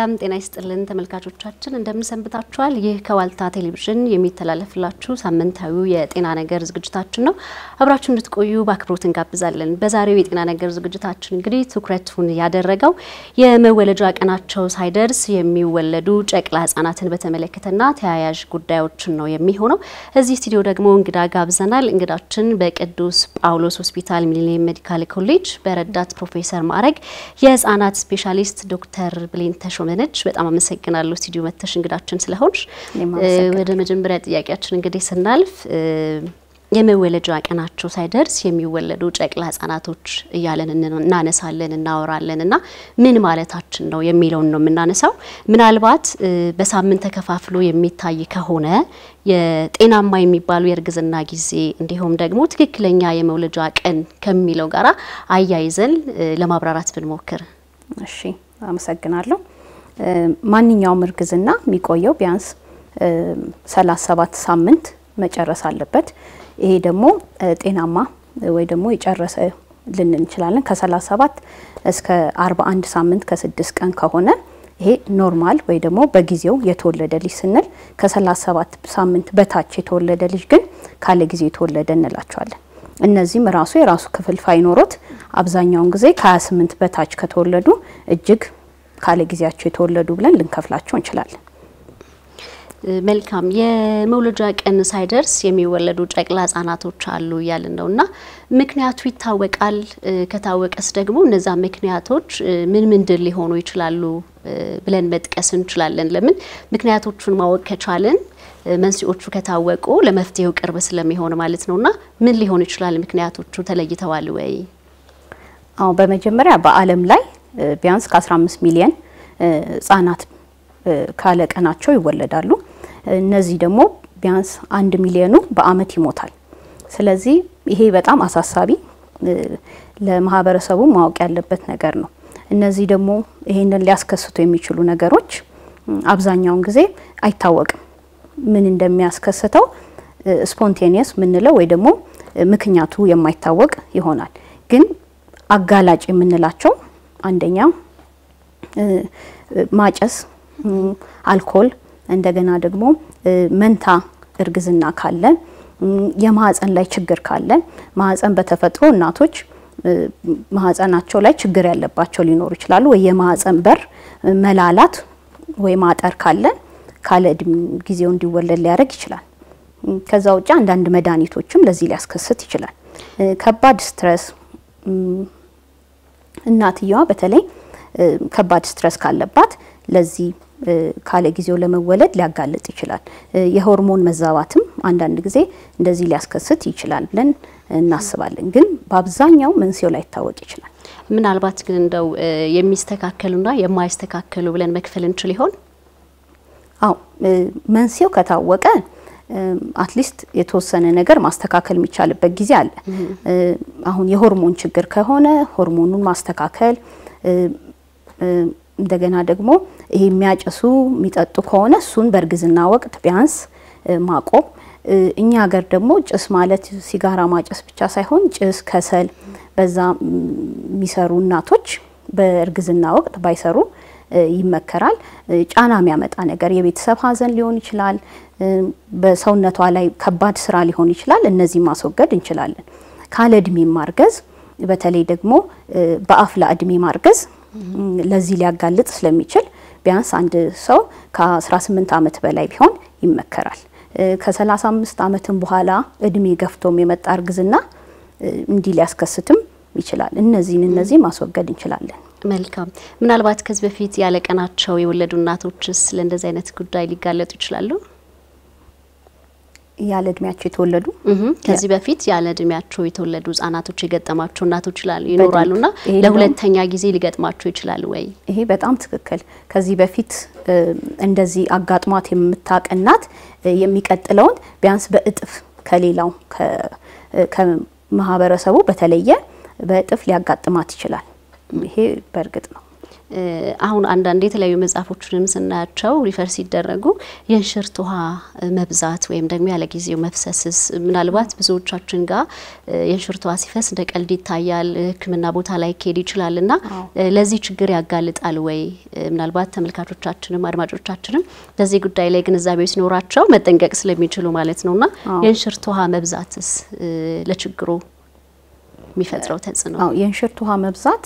ሰላም ጤና ይስጥልን ተመልካቾቻችን እንደምን ሰንብታችኋል ይህ ከዋልታ ቴሌቪዥን የሚተላለፍላችሁ ሳምንታዊው የጤና ነገር ዝግጅታችን ነው አብራችሁ እንድትቆዩ በአክብሮት እንጋብዛለን በዛሬው የጤና ነገር ዝግጅታችን እንግዲህ ትኩረቱን ያደረገው የመወለጃ ቀናቸው ሳይደርስ የሚወለዱ ጨቅላ ህጻናትን በተመለከተና ተያያዥ ጉዳዮችን ነው የሚሆነው እዚህ ስቱዲዮ ደግሞ እንግዳ ጋብዘናል እንግዳችን በቅዱስ ጳውሎስ ሆስፒታል ሚሊኒየም ሜዲካል ኮሌጅ በረዳት ፕሮፌሰር ማዕረግ የህጻናት ስፔሻሊስት ዶክተር ብሌን ተሾመ ነች በጣም አመሰግናለሁ ስቱዲዮ መጥተሽ እንግዳችን ስለሆንሽ ወደ መጀመሪያ ጥያቄያችን እንግዲህ ስናልፍ የመወለጃ ቀናቸው ሳይደርስ የሚወለዱ ጨቅላ ህጻናቶች እያለን እናነሳለን እናወራለንና ምን ማለታችን ነው የሚለውን ነው እናነሳው ምናልባት በሳምንት ተከፋፍሎ የሚታይ ከሆነ የጤናማ የሚባሉ የርግዝና ጊዜ እንዲሁም ደግሞ ትክክለኛ የመወለጃ ቀን ከሚለው ጋራ አያይዘን ለማብራራት ብንሞክር እሺ አመሰግናለሁ ማንኛውም እርግዝና የሚቆየው ቢያንስ 37 ሳምንት መጨረስ አለበት ይሄ ደግሞ ጤናማ ወይ ደግሞ ይጨረሰ ልንን እንችላለን ከ37 እስከ 41 ሳምንት ከ6 ቀን ከሆነ ይሄ ኖርማል ወይ ደግሞ በጊዜው የተወለደ ልጅ ስንል ከ37 ሳምንት በታች የተወለደ ልጅ ግን ካለ ጊዜ የተወለደ እንላቸዋለን እነዚህም ራሱ የራሱ ክፍልፋይ ኖሮት አብዛኛው ጊዜ ከ28 በታች ከተወለዱ እጅግ ካለ ጊዜያቸው የተወለዱ ብለን ልንከፍላቸው እንችላለን መልካም የመውለጃ ቀን ሳይደርስ የሚወለዱ ጨቅላ ህጻናቶች አሉ ይላል ነውና ምክንያቱ ይታወቃል ከታወቀስ ደግሞ እነዛ ምክንያቶች ምን ምንድን ሊሆኑ ይችላሉ ብለን መጥቀስ እንችላለን ለምን ምክንያቶቹን ማወቅ ከቻልን መንስኤዎቹ ከታወቁ ለመፍትሄው ቅርብ ስለሚሆን ማለት ነውና ምን ሊሆን ይችላል ምክንያቶቹ ተለይተዋል ወይ አው በመጀመሪያ በአለም ላይ ቢያንስ 15 ሚሊዮን ህጻናት ካለ ቀናቸው ይወለዳሉ እነዚህ ደግሞ ቢያንስ 1 ሚሊዮኑ በአመት ይሞታል ስለዚህ ይሄ በጣም አሳሳቢ ለማህበረሰቡ ማወቅ ያለበት ነገር ነው እነዚህ ደግሞ ይሄንን ሊያስከስቱ የሚችሉ ነገሮች አብዛኛው ጊዜ አይታወቅም ምን እንደሚያስከስተው ስፖንቴኒየስ ምንለው ወይ ደግሞ ምክንያቱ የማይታወቅ ይሆናል ግን አጋላጭ የምንላቸው አንደኛው ማጨስ አልኮል እንደገና ደግሞ መንታ እርግዝና ካለ የማህፀን ላይ ችግር ካለ ማህፀን በተፈጥሮ እናቶች ማህፀናቸው ላይ ችግር ያለባቸው ሊኖር ይችላል ወይ የማህፀን በር መላላት ወይ ማጠር ካለ ካለድም ጊዜው እንዲወለድ ሊያደርግ ይችላል ከዛው ጫ አንድ መዳኒቶችም ለዚህ ሊያስከስት ይችላል ከባድ ስትረስ እናትየዋ በተለይ ከባድ ስትረስ ካለባት ለዚህ ካለ ጊዜው ለመወለድ ሊያጋለጥ ይችላል የሆርሞን መዛባትም አንድ ጊዜ እንደዚህ ሊያስከስት ይችላል ብለን እናስባለን ግን በአብዛኛው መንስኤው ላይ ታወቅ ይችላል ምናልባት ግን እንደው የሚስተካከሉና የማይስተካከሉ ብለን መክፈል እንችል ይሆን አው መንስኤው ከታወቀ አትሊስት የተወሰነ ነገር ማስተካከል የሚቻልበት ጊዜ አለ አሁን የሆርሞን ችግር ከሆነ ሆርሞኑን ማስተካከል እንደገና ደግሞ ይሄ የሚያጨሱ የሚጠጡ ከሆነ እሱን በርግዝና ወቅት ቢያንስ ማቆም እኛ ሀገር ደግሞ ጭስ ማለት ሲጋራ ማጨስ ብቻ ሳይሆን ጭስ ከሰል በዛ የሚሰሩ እናቶች በርግዝና ወቅት ባይሰሩ ይመከራል ጫና የሚያመጣ ነገር የቤተሰብ ሀዘን ሊሆን ይችላል በሰውነቷ ላይ ከባድ ስራ ሊሆን ይችላል እነዚህ ማስወገድ እንችላለን ካለድሜ ማርገዝ በተለይ ደግሞ በአፍላ እድሜ ማርገዝ ለዚህ ሊያጋልጥ ስለሚችል ቢያንስ አንድ ሰው ከ18 አመት በላይ ቢሆን ይመከራል ከ35 አመትም በኋላ እድሜ ገፍቶም የመጣ እርግዝና እንዲህ ሊያስከስትም ይችላል እነዚህ ማስወገድ እንችላለን መልካም ምናልባት ከዚህ በፊት ያለ ቀናቸው የወለዱ እናቶችስ ለእንደዚህ አይነት ጉዳይ ሊጋለጡ ይችላሉ ያለ እድሜያቸው የተወለዱ ከዚህ በፊት ያለ እድሜያቸው የተወለዱ ህጻናቶች የገጠማቸው እናቶች ይኖራሉና ለሁለተኛ ጊዜ ሊገጥማቸው ይችላል ወይ ይሄ በጣም ትክክል ከዚህ በፊት እንደዚህ አጋጥሟት የምታቀናት የሚቀጥለውን ቢያንስ በእጥፍ ከሌላው ከማህበረሰቡ በተለየ በእጥፍ ሊያጋጥማት ይችላል ይሄ በርግጥ ነው አሁን አንዳንዴ የተለያዩ መጽሐፎችንም ስናያቸው ሪፈር ሲደረጉ የእንሽርት ውሃ መብዛት ወይም ደግሞ ያለ ጊዜው መፍሰስስ ምናልባት ብዙዎቻችን ጋር የእንሽርት ውሃ ሲፈስ እንደ ቀልድ ይታያል ሕክምና ቦታ ላይ ኬድ ይችላልና ለዚህ ችግር ያጋልጣል ወይ ምናልባት ተመልካቾቻችንም አድማጮቻችንም ለዚህ ጉዳይ ላይ ግንዛቤ ሲኖራቸው መጠንቀቅ ስለሚችሉ ማለት ነውና የእንሽርት ውሃ መብዛትስ ለችግሩ የሚፈጥረው ተጽዕኖ አዎ የእንሽርት ውሃ መብዛት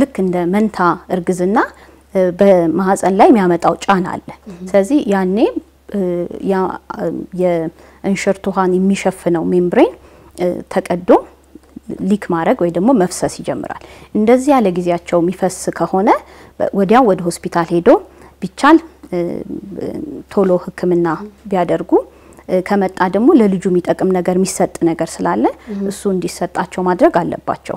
ልክ እንደ መንታ እርግዝና በማህፀን ላይ የሚያመጣው ጫና አለ ስለዚህ ያኔ ያ የእንሽርት ውሃን የሚሸፍነው ሜምብሬን ተቀዶ ሊክ ማድረግ ወይ ደግሞ መፍሰስ ይጀምራል እንደዚህ ያለ ጊዜያቸው የሚፈስ ከሆነ ወዲያው ወደ ሆስፒታል ሄዶ ቢቻል ቶሎ ሕክምና ቢያደርጉ ከመጣ ደግሞ ለልጁ የሚጠቅም ነገር የሚሰጥ ነገር ስላለ እሱ እንዲሰጣቸው ማድረግ አለባቸው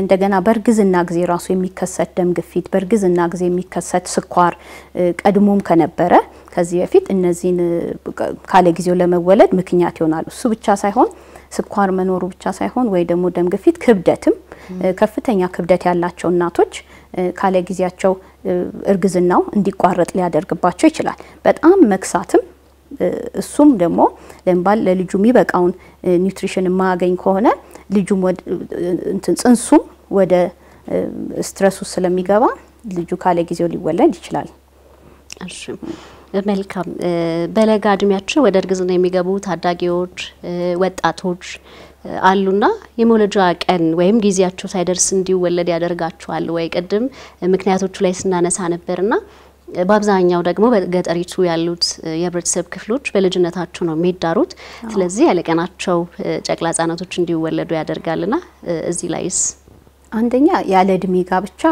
እንደገና በርግዝና ጊዜ ራሱ የሚከሰት ደም ግፊት በርግዝና ጊዜ የሚከሰት ስኳር ቀድሞም ከነበረ ከዚህ በፊት እነዚህን ካለ ጊዜው ለመወለድ ምክንያት ይሆናል እሱ ብቻ ሳይሆን ስኳር መኖሩ ብቻ ሳይሆን ወይ ደግሞ ደም ግፊት ክብደትም ከፍተኛ ክብደት ያላቸው እናቶች ካለ ጊዜያቸው እርግዝናው እንዲቋረጥ ሊያደርግባቸው ይችላል በጣም መክሳትም እሱም ደግሞ ለምባል ለልጁ የሚበቃውን ኒውትሪሽን ማገኝ ከሆነ ልጁም እንትን ጽንሱም ወደ ስትረሱ ስለሚገባ ልጁ ካለ ጊዜው ሊወለድ ይችላል እሺ መልካም በለጋ እድሜያቸው ወደ እርግዝና የሚገቡ ታዳጊዎች ወጣቶች አሉና የሞለጃ ቀን ወይም ጊዜያቸው ሳይደርስ እንዲወለድ ያደርጋቸዋል ወይ ቀድም ምክንያቶቹ ላይ ስናነሳ ነበርና በአብዛኛው ደግሞ በገጠሪቱ ያሉት የብረተሰብ ክፍሎች በልጅነታቸው ነው የሚዳሩት ስለዚህ ያለቀናቸው ጨቅላ ህጻናቶች እንዲወለዱ ያደርጋልና እዚህ ላይስ አንደኛ ያለ እድሜ ጋብቻ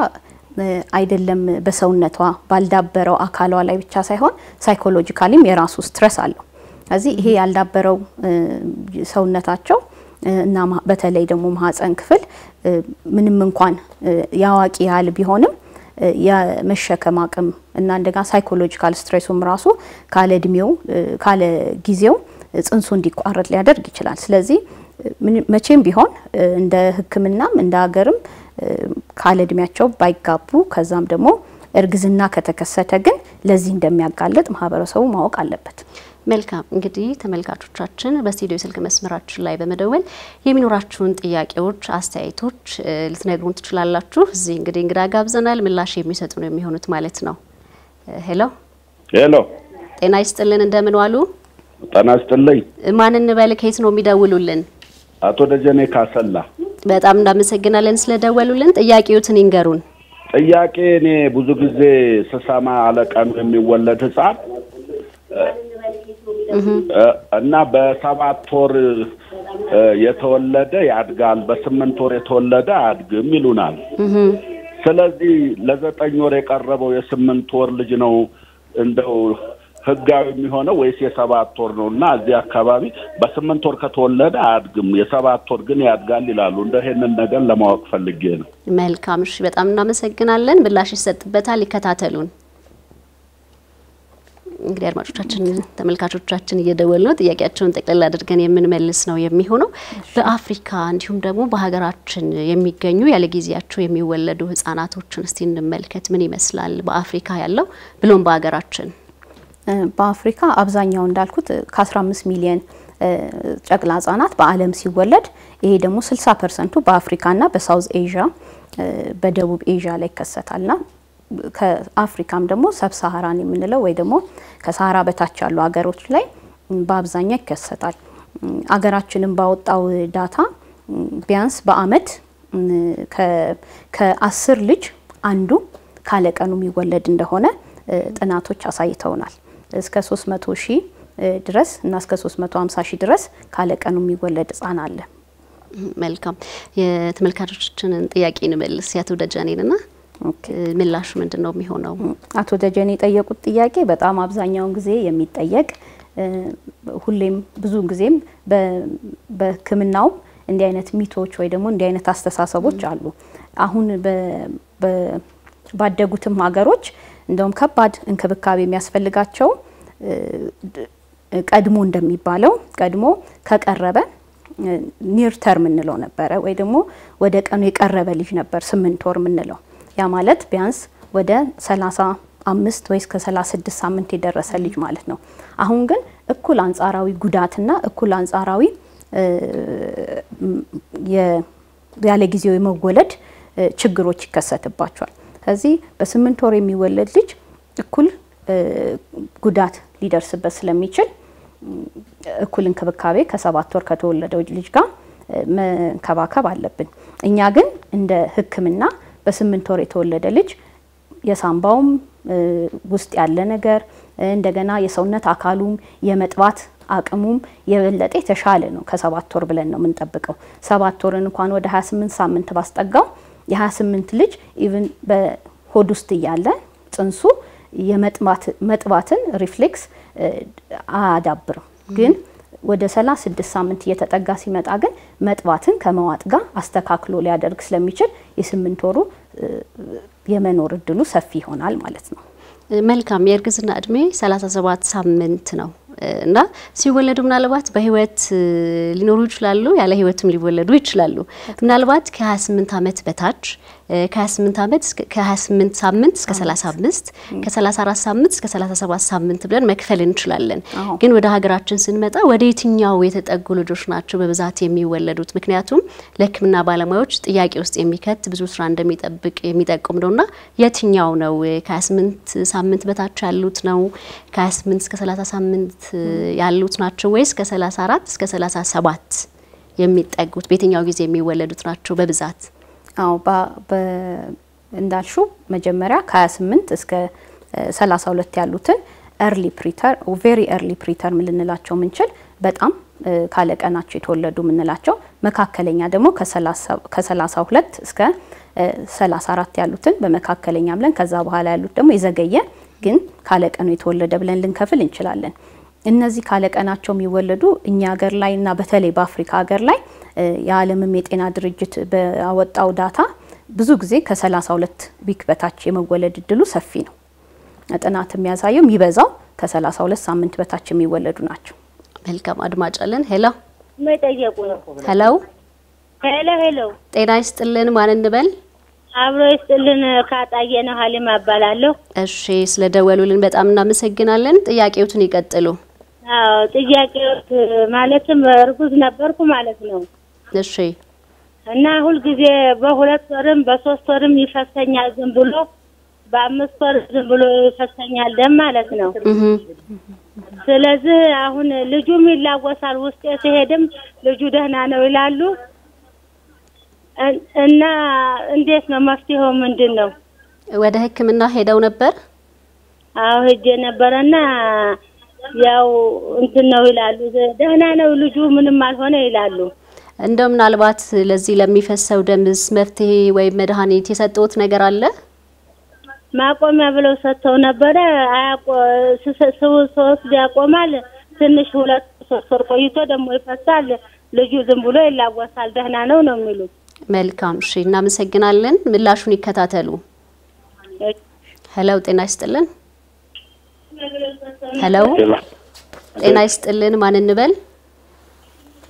አይደለም በሰውነቷ ባልዳበረው አካሏ ላይ ብቻ ሳይሆን ሳይኮሎጂካሊም የራሱ ስትረስ አለው ስለዚህ ይሄ ያልዳበረው ሰውነታቸው እና በተለይ ደግሞ ማህፀን ክፍል ምንም እንኳን ያዋቂ ያል ቢሆንም ያ መሸከም አቅም እና እንደገና ሳይኮሎጂካል ስትሬሱም ራሱ ካለ እድሜው ካለ ጊዜው ጽንሱ እንዲቋረጥ ሊያደርግ ይችላል ስለዚህ መቼም ቢሆን እንደ ህክምናም እንደ ሀገርም ካለ እድሜያቸው ባይጋቡ ከዛም ደግሞ እርግዝና ከተከሰተ ግን ለዚህ እንደሚያጋለጥ ማህበረሰቡ ማወቅ አለበት መልካም እንግዲህ ተመልካቾቻችን በስቱዲዮ ስልክ መስመራችን ላይ በመደወል የሚኖራችሁን ጥያቄዎች አስተያየቶች ልትነግሩን ትችላላችሁ እዚህ እንግዲህ እንግዳ ጋብዘናል ምላሽ የሚሰጡ ነው የሚሆኑት ማለት ነው ሄሎ ሄሎ ጤና ይስጥልን እንደምን ዋሉ ጤና ይስጥልኝ ማንን በልከይት ነው የሚደውሉልን አቶ ደጀኔ ካሰላ በጣም እናመሰግናለን ስለደወሉልን ጥያቄዎትን ይንገሩን ጥያቄ እኔ ብዙ ጊዜ ሰሳማ አለቀን የሚወለድ ህፃን እና በ7 ወር የተወለደ ያድጋል በ8 ወር የተወለደ አድግም ይሉናል ስለዚህ ለ9 ወር የቀረበው የ8 ወር ልጅ ነው እንደው ህጋዊ የሚሆነው ወይስ የ7 ወር ነውና እዚህ አካባቢ በ8 ወር ከተወለደ አድግም የ7 ወር ግን ያድጋል ይላሉ እንደሄንን ነገር ለማወቅ ፈልጌ ነው መልካም እሺ በጣም እናመሰግናለን ብላሽ ይሰጥበታል ይከታተሉን እንግዲህ አድማጮቻችን ተመልካቾቻችን እየደወሉ ነው ጥያቄያቸውን ጠቅለል አድርገን የምንመልስ ነው የሚሆነው በአፍሪካ እንዲሁም ደግሞ በሀገራችን የሚገኙ ያለ ጊዜያቸው የሚወለዱ ህፃናቶችን እስቲ እንመልከት ምን ይመስላል በአፍሪካ ያለው ብሎም በሀገራችን በአፍሪካ አብዛኛው እንዳልኩት ከ15 ሚሊዮን ጨቅላ ህፃናት በአለም ሲወለድ ይሄ ደግሞ 60% በአፍሪካና በሳውዝ ኤዥያ በደቡብ ኤዥያ ላይ ከሰታልና ከአፍሪካም ደግሞ ሰብሳሃራን የምንለው ወይ ደግሞ ከሳሃራ በታች ያሉ ሀገሮች ላይ በአብዛኛው ይከሰታል ሀገራችንን ባወጣው ዳታ ቢያንስ በአመት ከ10 ልጅ አንዱ ካለቀኑ የሚወለድ እንደሆነ ጥናቶች አሳይተውናል እስከ 300,000 ድረስ እና እስከ 350,000 ድረስ ካለቀኑ የሚወለድ ህፃን አለ መልካም የተመልካቾቻችንን ጥያቄን መልስ ያተወደጃኔልና ምላሽ ምንድነው የሚሆነው አቶ ደጀኔ ጠየቁት ጥያቄ በጣም አብዛኛውን ጊዜ የሚጠየቅ ሁሌም ብዙን ጊዜም በክምናው እንዲህ አይነት ሚቶች ወይ ደግሞ እንዲህ አይነት አስተሳሰቦች አሉ አሁን ባደጉትም ሀገሮች እንደውም ከባድ እንክብካቤ የሚያስፈልጋቸው ቀድሞ እንደሚባለው ቀድሞ ከቀረበ ኒር ተርም እንለው ነበር ወይ ደግሞ ወደ ቀኑ የቀረበ ልጅ ነበር 8 ወር እንለው ያ ማለት ቢያንስ ወደ 35 ወይስ ከ36 ሳምንት የደረሰ ልጅ ማለት ነው አሁን ግን እኩል አንጻራዊ ጉዳትና እኩል አንጻራዊ ያለ ጊዜው የመወለድ ችግሮች ይከሰተባቸዋል ስለዚህ በ8 ወር የሚወለድ ልጅ እኩል ጉዳት ሊደርስበት ስለሚችል እኩል እንከብካቤ ከ7 ወር ከተወለደው ልጅ ጋር መንከባከብ አለብን እኛ ግን እንደ ህክምና በ8 ወር የተወለደ ልጅ የሳምባውም ውስጥ ያለ ነገር እንደገና የሰውነት አካሉም የመጥባት አቅሙም የበለጠ ተሻለ ነው ከ7 ወር ብለን ነው የምንጠብቀው 7 ወርን እንኳን ወደ 28 ሳምንት ባስጠጋው የ28 ልጅ ኢቭን በሆድ ውስጥ ያለ ጽንሱ የመጥባትን ሪፍሌክስ አዳብሩ ግን ወደ 36 ሳምንት እየተጠጋ ሲመጣ ግን መጥባትን ከመዋጥ ጋር አስተካክሎ ሊያደርግ ስለሚችል የ8 ወሩ የመኖር እድሉ ሰፊ ይሆናል ማለት ነው መልካም የእርግዝና እድሜ 37 ሳምንት ነው እና ሲወለዱ ምናልባት በህይወት ሊኖሩ ይችላሉ ያለ ህይወትም ሊወለዱ ይችላሉ ምናልባት ከ28 አመት በታች ከ28 ሳምንት እስከ 35 ከ34 ሳምንት እስከ 37 ሳምንት ብለን መክፈል እንችላለን ግን ወደ ሀገራችን ስንመጣ ወደ የትኛው የተጠጉ ልጆች ናቸው በብዛት የሚወለዱት ምክንያቱም ለህክምና ባለሙያዎች ጥያቄ ውስጥ የሚከት ብዙ ስራ እንደሚጠብቅ የሚጠቁም ነውና የትኛው ነው ከ28 ሳምንት በታች ያሉት ነው ከ28 እስከ 30 ሳምንት ያሉት ናቸው ወይስ ከ34 እስከ 37 የሚጠጉት በየትኛው ጊዜ የሚወለዱት ናቸው በብዛት አው እንዳልሽው መጀመሪያ ከ28 እስከ 32 ያሉትን early preterm or very early preterm ልንላቸው ምንችል በጣም ካለቀናቸው የተወለዱ ምንላቸው መካከለኛ ደግሞ ከ32 እስከ 34 ያሉትን በመካከለኛ ብለን ከዛ በኋላ ያሉት ደግሞ ይዘገየ ግን ካለቀኑ የተወለደ ብለን ልንከፍል እንችላለን እነዚህ ካለቀናቸው የሚወለዱ እኛ ሀገር ላይና በተለይ በአፍሪካ ሀገር ላይ የዓለም የጤና ድርጅት ባወጣው ዳታ ብዙ ጊዜ ከ32 ዊክ በታች የመወለድ እድሉ ሰፊ ነው አጥናት የሚያሳየው የሚበዛው ከ32 ሳምንት በታች የሚወለዱ ናቸው መልካም አድማጫለን ሄሎ መጠየቁ ነው ሄሎ ሄሎ ሄሎ ጤና ይስጥልን ማን እንበል አብሮ ይስጥልን ካጣየ ነው ሀሊማ አባላለሁ እሺ ስለደወሉልን በጣም እናመሰግናለን ጥያቄዎትን ይቀጥሉ አዎ ጥያቄዎት ማለትም እርጉዝ ነበርኩ ማለት ነው እሺ እና ሁሉ ጊዜ በሁለት ወርም በሶስት ወርም ይፈሰኛል ዝም ብሎ በአምስት ወር ዝም ብሎ ይፈሰኛል ደም ማለት ነው ስለዚህ አሁን ልጁም ይላወሳል ውስጤ ሲሄድም ልጁ ደህና ነው ይላሉ እና እንዴት ነው መፍትሄው ምንድነው ወደ ህክምና ሄደው ነበር አዎ ሄጄ ነበርና ያው እንትነው ይላሉ ደህና ነው ልጁ ምንም አልሆነ ይላሉ እንደም ምናልባት ለዚህ ለሚፈሰው ደምስ መፍትሄ ወይ መድኃኒት የሰጠውት ነገር አለ ማቆሚያ ብለው ሰጥተው ነበር አያቆ ሶስት ያቆማል ትንሽ ሁለት ሶስት ወር ቆይቶ ደሞ ይፈሳል ልጁ ዝም ብሎ ይላወሳል ደህና ነው ነው የሚሉት መልካም እሺ እናመሰግናለን ምላሹን ይከታተሉ ሄሎ ጤና ይስጥልን ሄሎ ጤና ይስጥልን ማን እንበል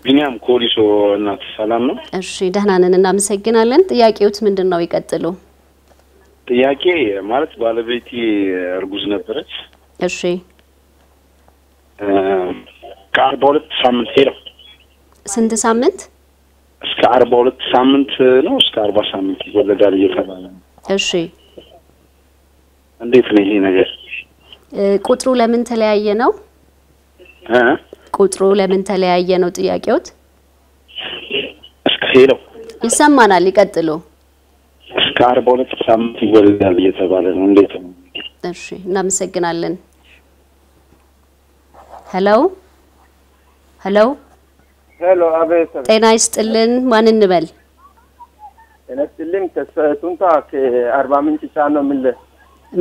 ቢኒያም ኮሊሶ እናት ሰላም ነው እሺ ደህና ነን እናመሰግናለን ጥያቄውት ምንድነው ይቀጥሉ ጥያቄ ማለት ባለቤቴ እርጉዝ ነበረች እሺ ከ42 ሳምንት ሄደ ስንት ሳምንት እስከ 42 ሳምንት ነው እስከ 40 ሳምንት ይወለዳል እየተባለ ነው እሺ እንዴት ነው ይሄ ነገር ቁጥሩ ለምን ተለያየ ነው አ ቁጥሩ ለምን ተለያየ ነው ጥያቄውት እስከ ሄሎ ይሰማናል ይቀጥሉ እስከ 42 ሳምንት ይወለዳል እየተባለ ነው እንዴት ነው እሺ እናመሰግናለን ሄሎ ሄሎ ሄሎ አቤት ጤና ይስጥልን ማን እንበል ጤና ይስጥልን ተሰጥቷ ከ40 ምንጭ ጫና ነው ምለ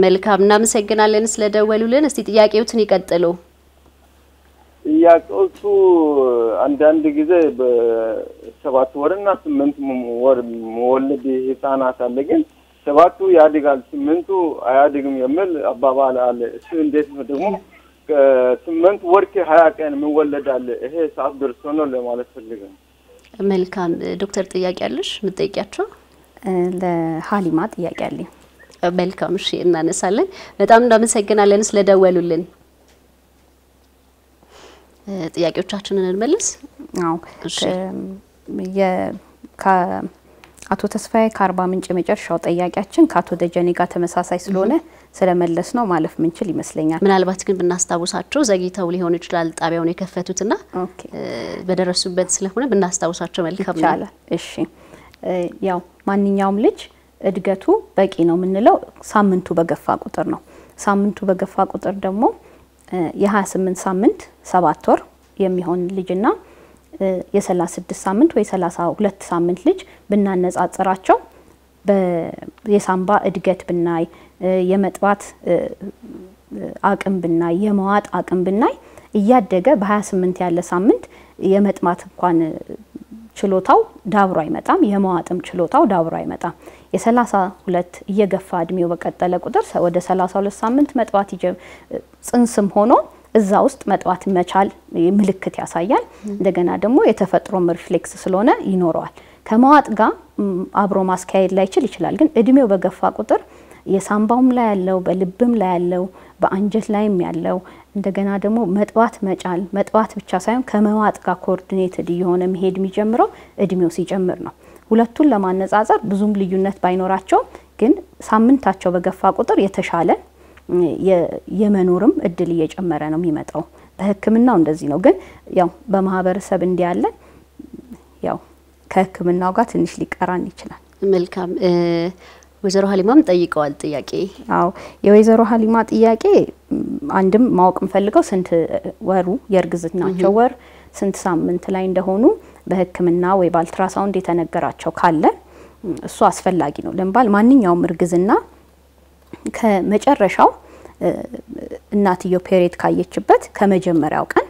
መልካም እናመሰግናለን ስለደወሉልን እስቲ ጥያቄዎትን ይቀጥሉ አንዳንድ ጊዜ በሰባት ወርና ስምንት ወር መወለድ ህፃናት አለ ግን ሰባቱ ያድጋል ስምንቱ አያድግም የሚል አባባል አለ እሱ እንዴት ነው ደግሞ ስምንት ወር ከ20 ቀን መወለዳል ይሄ ሰዓት ድርሶ ነው ለማለት ፈልገን መልካም ዶክተር ጥያቄ አለሽ ምትጠይቂያቸው ለሃሊማ ጥያቄ አለ መልካም እሺ እናነሳለን በጣም እንደምሰግናለን ስለደወሉልን ጥያቄዎቻችንን እንመልስ አዎ እሺ አቶ ተስፋዬ ከአርባ ምንጭ መጨረሻው ጥያቄያችን ካቶ ደጀኔ ጋር ተመሳሳይ ስለሆነ ስለመለስ ነው ማለፍ ምንችል ይመስለኛል ምናልባት ግን ብናስተዋውሳቸው ዘግይተው ሊሆን ይችላል ጣቢያውን የከፈቱትና በደረሱበት ስለሆነ ብናስተዋውሳቸው መልካም ነው እሺ ያው ማንኛውም ልጅ እድገቱ በቂ ነው ምንለው ሳምንቱ በገፋ ቁጥር ነው ሳምንቱ በገፋ ቁጥር ደግሞ የ28 ሳምንት 7 ወር የሚሆን ልጅና የ36 ሳምንት ወይ 32 ሳምንት ልጅ ብናነጻጽራቸው በየሳምባ እድገት ብናይ የመጥባት አቅም ብናይ የመዋጥ አቅም ብናይ እያደገ በ28 ያለ ሳምንት የመጥማት እንኳን ችሎታው ዳብሮ አይመጣም የመዋጥም ችሎታው ዳብሮ አይመጣም የ32 እየገፋ እድሜው በቀጠለ ቁጥር ወደ 32 ሳምንት መጥባት ጽንስም ሆኖ እዛ ውስጥ መጥባት መቻል ምልክት ያሳያል እንደገና ደግሞ የተፈጥሮ ሪፍሌክስ ስለሆነ ይኖራል ከመዋጥ ጋር አብሮ ማስካየድ ላይ ይችላል ግን እድሜው በገፋ ቁጥር የሳምባውም ላይ ያለው በልብም ላይ ያለው በአንጀት ላይም ያለው እንደገና ደግሞ መጥባት መጫል መጥባት ብቻ ሳይሆን ከመዋጥ ጋር ኮኦርዲኔትድ የሆነ መሄድ የሚጀምረው እድሜው ሲጨምር ነው ሁለቱን ለማነጻጸር ብዙም ልዩነት ባይኖራቸው ግን ሳምንታቸው በገፋ ቁጥር የተሻለ የመኖርም እድል እየጨመረ ነው የሚመጣው በህክምናው እንደዚህ ነው ግን ያው በማህበረሰብ እንዲያለ ያው ከህክምናው ጋር ትንሽ ሊቀራን ይችላል መልካም ወይዘሮ ሀሊማም ጠይቀዋል ጥያቄ አዎ የወይዘሮ ሀሊማ ጥያቄ አንድም ማወቅም ፈልገው ስንት ወሩ የርግዝናቸው ወር ስንት ሳምንት ላይ እንደሆኑ በህክምና ወይ ባልትራሳውንድ የተነገራቸው ካለ እሱ አስፈልጋጊ ነው ለምባል ማንኛውም እርግዝና ከመጨረሻው እናትየው ፔሪድ ካየችበት ከመጀመሪያው ቀን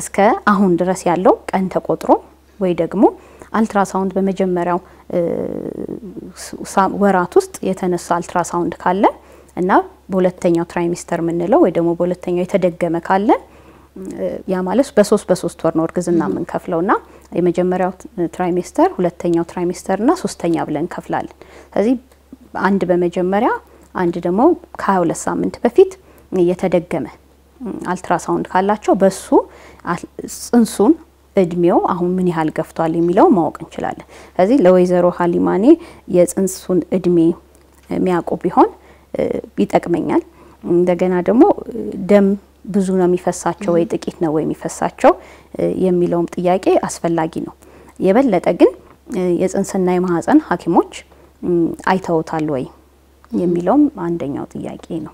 እስከ አሁን ድረስ ያለው ቀን ተቆጥሮ ወይ ደግሞ አልትራሳውንድ በመጀመሪያው ወራት ውስጥ የተነሳ አልትራሳውንድ ካለ እና በሁለተኛው ትራይሚስተር ምንለው ወይ ደግሞ በሁለተኛው የተደገመ ካለ ያ ማለት በ3 ወር ነው እርግዝና ምንከፍለውና የመጀመሪያው ትራይሚስተር ሁለተኛው ትራይሚስተርና ሶስተኛ ብለን ከፍላለን ስለዚህ አንድ በመጀመሪያ አንድ ደግሞ ከ22 ሳምንት በፊት የተደገመ አልትራሳውንድ ካላቸው በሱ ጽንሱን እድሜው አሁን ምን ያህል ገፍቷል የሚለው ማወቅ እንችላለን ስለዚህ ለወይዘሮ ሀሊማኔ የጽንሱን እድሜ የሚያቆ ቢሆን ይጠቅመኛል እንደገና ደግሞ ደም ብዙ ነው የሚፈሳቸው ወይ ጥቂት ነው የሚፈሳቸው የሚለው ጥያቄ አስፈልጋጊ ነው የበለጠ ግን የጽንስና የማህፀን ሐኪሞች አይተውታል ወይ የሚለው አንደኛው ጥያቄ ነው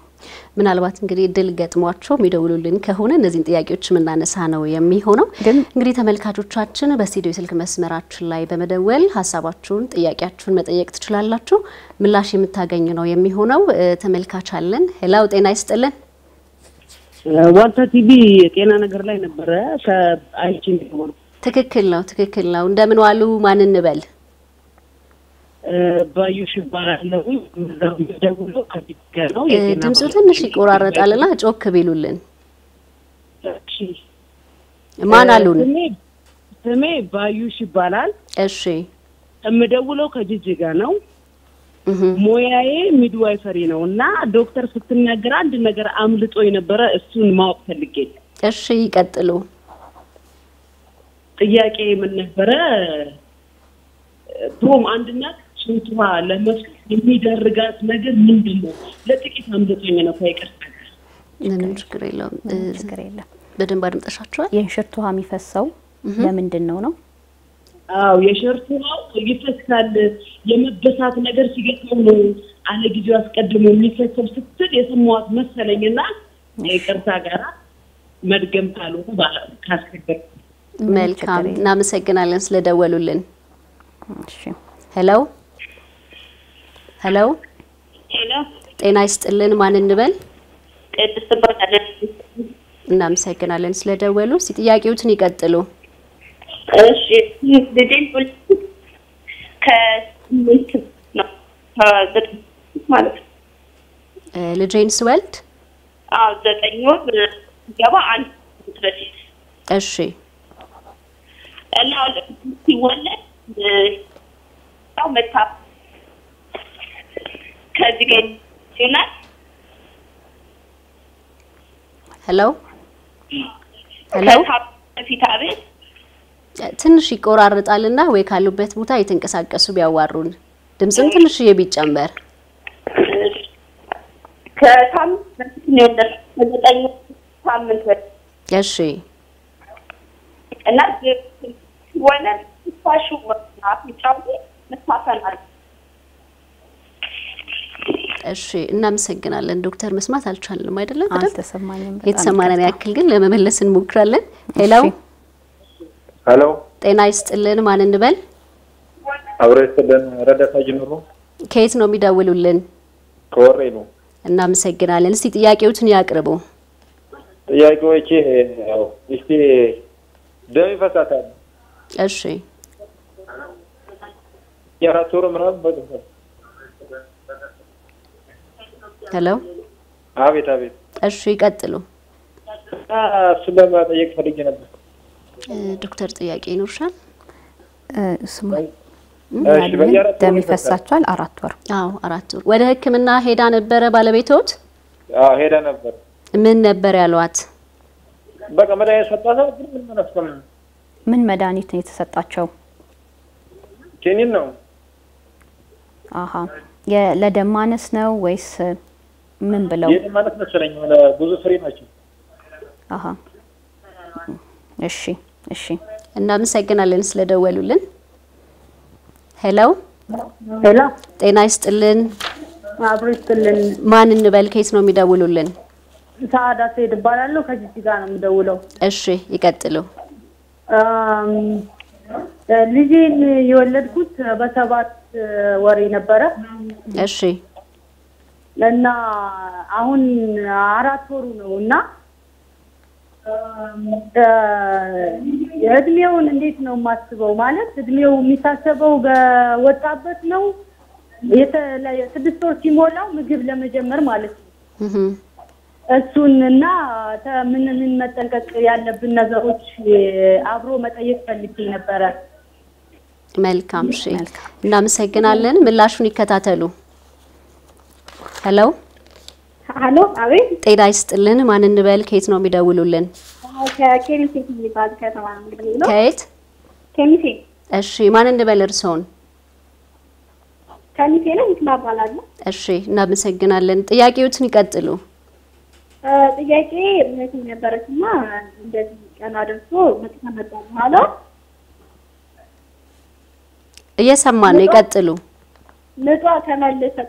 ምናልባት እንግዲህ ድል ገጥሟቸው ሚደውሉልን ከሆነ እነዚህን ጥያቄዎች ምን እናነሳ ነው የሚሆነው እንግዲህ ተመልካቾቻችን በስቱዲዮ ስልክ መስመራችን ላይ በመደወል ሐሳባችሁን ጥያቄያችሁን መጠየቅ ትችላላችሁ ምላሽ የምታገኙ ነው የሚሆነው ተመልካቻለን ሄላው ጤና ይስጥልን ዋልታ ቲቪ ጤና ነገር ላይ ነበር ከአይቺን ነው ትክክል ነው እንደምን ዋሉ ማን እንበል ባዩሽ ባራለው ደውሎ ከቢከነው የጤና ድምፁ ትንሽ ይቆራረጣልና ጮክ ቢሉልን እሺ ማን አሉን ስሜ ባዩሽ ይባላል እሺ እምደውለው ከጅጅጋ ነው ሞያዬ ሚድዋይፈሪ ነውና ዶክተር ስትናገር አንድ ነገር አምልጦኝ ነበር እሱን ማወቅ ፈልጌ እሺ ይቀጥሉ ጥያቄ ምን ነበር ፕሮም አንድነት ሱትዋ ለመስክ የሚደርጋት ነገር ምንድነው ለጥቂት አምልጦኝ ነው ታይቀር ምንም ችግር የለም በደንብ አድምጣሻችኋል የሽርቱ ውሃ የሚፈሰው ለምንድነው ነው አው የሽርቱ ነው ይፈሳል የመበሳት ነገር ሲገጥመው ነው አለ ጊዜው አስቀድሞ የሚፈሰው ስትል የሰማዋት መሰለኝና ይቅርታ ጋራ መድገም ታሉት ባላ ካስከበር መልካም እናመሰግናለን ስለደወሉልን ሄሎ ጤና ይስጥልን ማን እንበል ቅድስት ተባለ Hello? Hello? Tenshi Korar Alana, we call you bet, but I think as I can subia warun. Dimson can she a bit chamber. Yes, she. And that's when I was happy, Miss Mathana. She Namsegan and Doctor Miss Mathal Channel, my dear. It's a man and I can give them a lesson. Mukrale. Hello? Hello? Then I still man in the bell. I've read the Kate Nomida will learn. Corrino. Namsegan Allen City Yakut Niagrabo. Yago, is the Devasatan. As she Yaraturum, but. Hello. Avit avit. Ashri kattelu. Subhama tayek farigena. Doctor tayek inushan. Sumay. Dami fasatwal aratwar. Aw aratwar. Wada hekemna hedan nebere balabetot? Aw hedan neber. Min neber yalwat? Baka meda yesatwasa min manasqam. Min medanit yetesatachaw. Kenin no. Aha. Ya ladamanes no ways من بلو. أها. إيشي إيشي. النام ساكن على الإنسلة ولولن. Hello. Hello. تنايست لين. ما بريست لين. ما ننبال كيس نومي دا ولولن. ساعة سيد بالالو كجيتي كانوا مداولو. إيشي يكتلو. ليجي يولد كوت بسبات ورينا برا. إيشي. لأن أهون عراتورنا أدميو نديتنا وماسبو مالك أدميو مساسبو وتعبتنا يتلا يتبصر في مولا ومجيب لما جمر مالك السننا من متنكت يعني بالنظرات عبرو متأيفة اللي فينا برا مالكم شيء نامسكن علن ملاشوني كتاتلو Hello. Hello, Avi. They raised Lynn, man in the bell, Kate Nomida Wululin. Can you think about Kate? Can you think? As she man in the beller's son. Can you feel it, Mabalad? As she, Nabisagan Island, Yakut Nicatelu. The Yaki, making a better man, that another fool, but another mother. Yes, a man, Nicatelu. نتوقع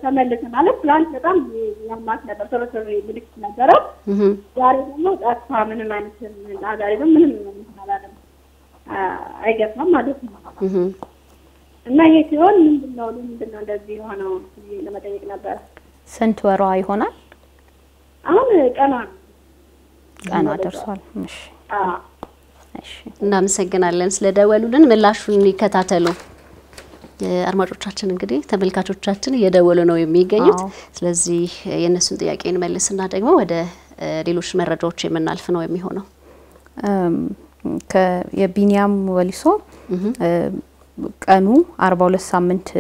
كملت على بلان كمان لما كنا بصورة ريبليك نجرب. دارينا أكثر من ما نسمع دارينا من هذا. أعتقد ما دخلنا. ما يكون من بلون الذي هنا لما تيجينا بس. سنت وراي هنا؟ أنا درسان مش. مش. نعم سجنا لينس لدا ولودن ملاش في نكتاتلو. አድማጮቻችን እንግዲህ ተመልካቾቻችን እየደወሉ ነው የሚገኙት ስለዚህ የነሱን ጥያቄ እንመልስና ደግሞ ወደ ሌሎች መረጃዎች የምናልፍ ነው የሚሆነው ከየቢኒያም ወሊሶ ቀኑ 42 ሳምንት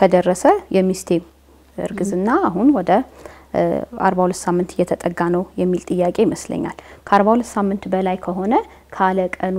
ከደረሰ የሚስቴ እርግዝና አሁን ወደ 42 ሳምንት እየተጠጋ ነው የሚል ጥያቄ ይመስለኛል ከ42 ሳምንት በላይ ከሆነ ካለ ቀኑ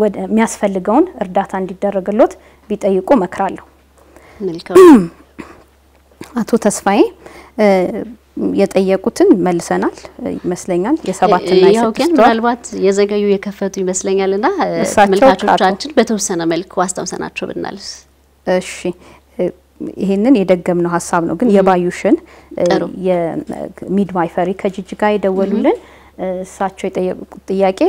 ወደ የሚያስፈልገውን እርዳታ እንዲደረግሎት ቢጠይቁ መከራለሁ መልካም አቶ ተስፋዬ يتأيّكوتن ملسنال مثلاً يسابات الناس. يا أوكي مالوات يزعجوا يكفتوا مثلاً لنا ملكاتو تانشل بتوسنا ملك واسطة وسنا شو بنالس. إيشي هنن يدقم إنه حسابنا قن يبايوشن ي midwifery كجيجاي دولولن ساتشو يتأيّك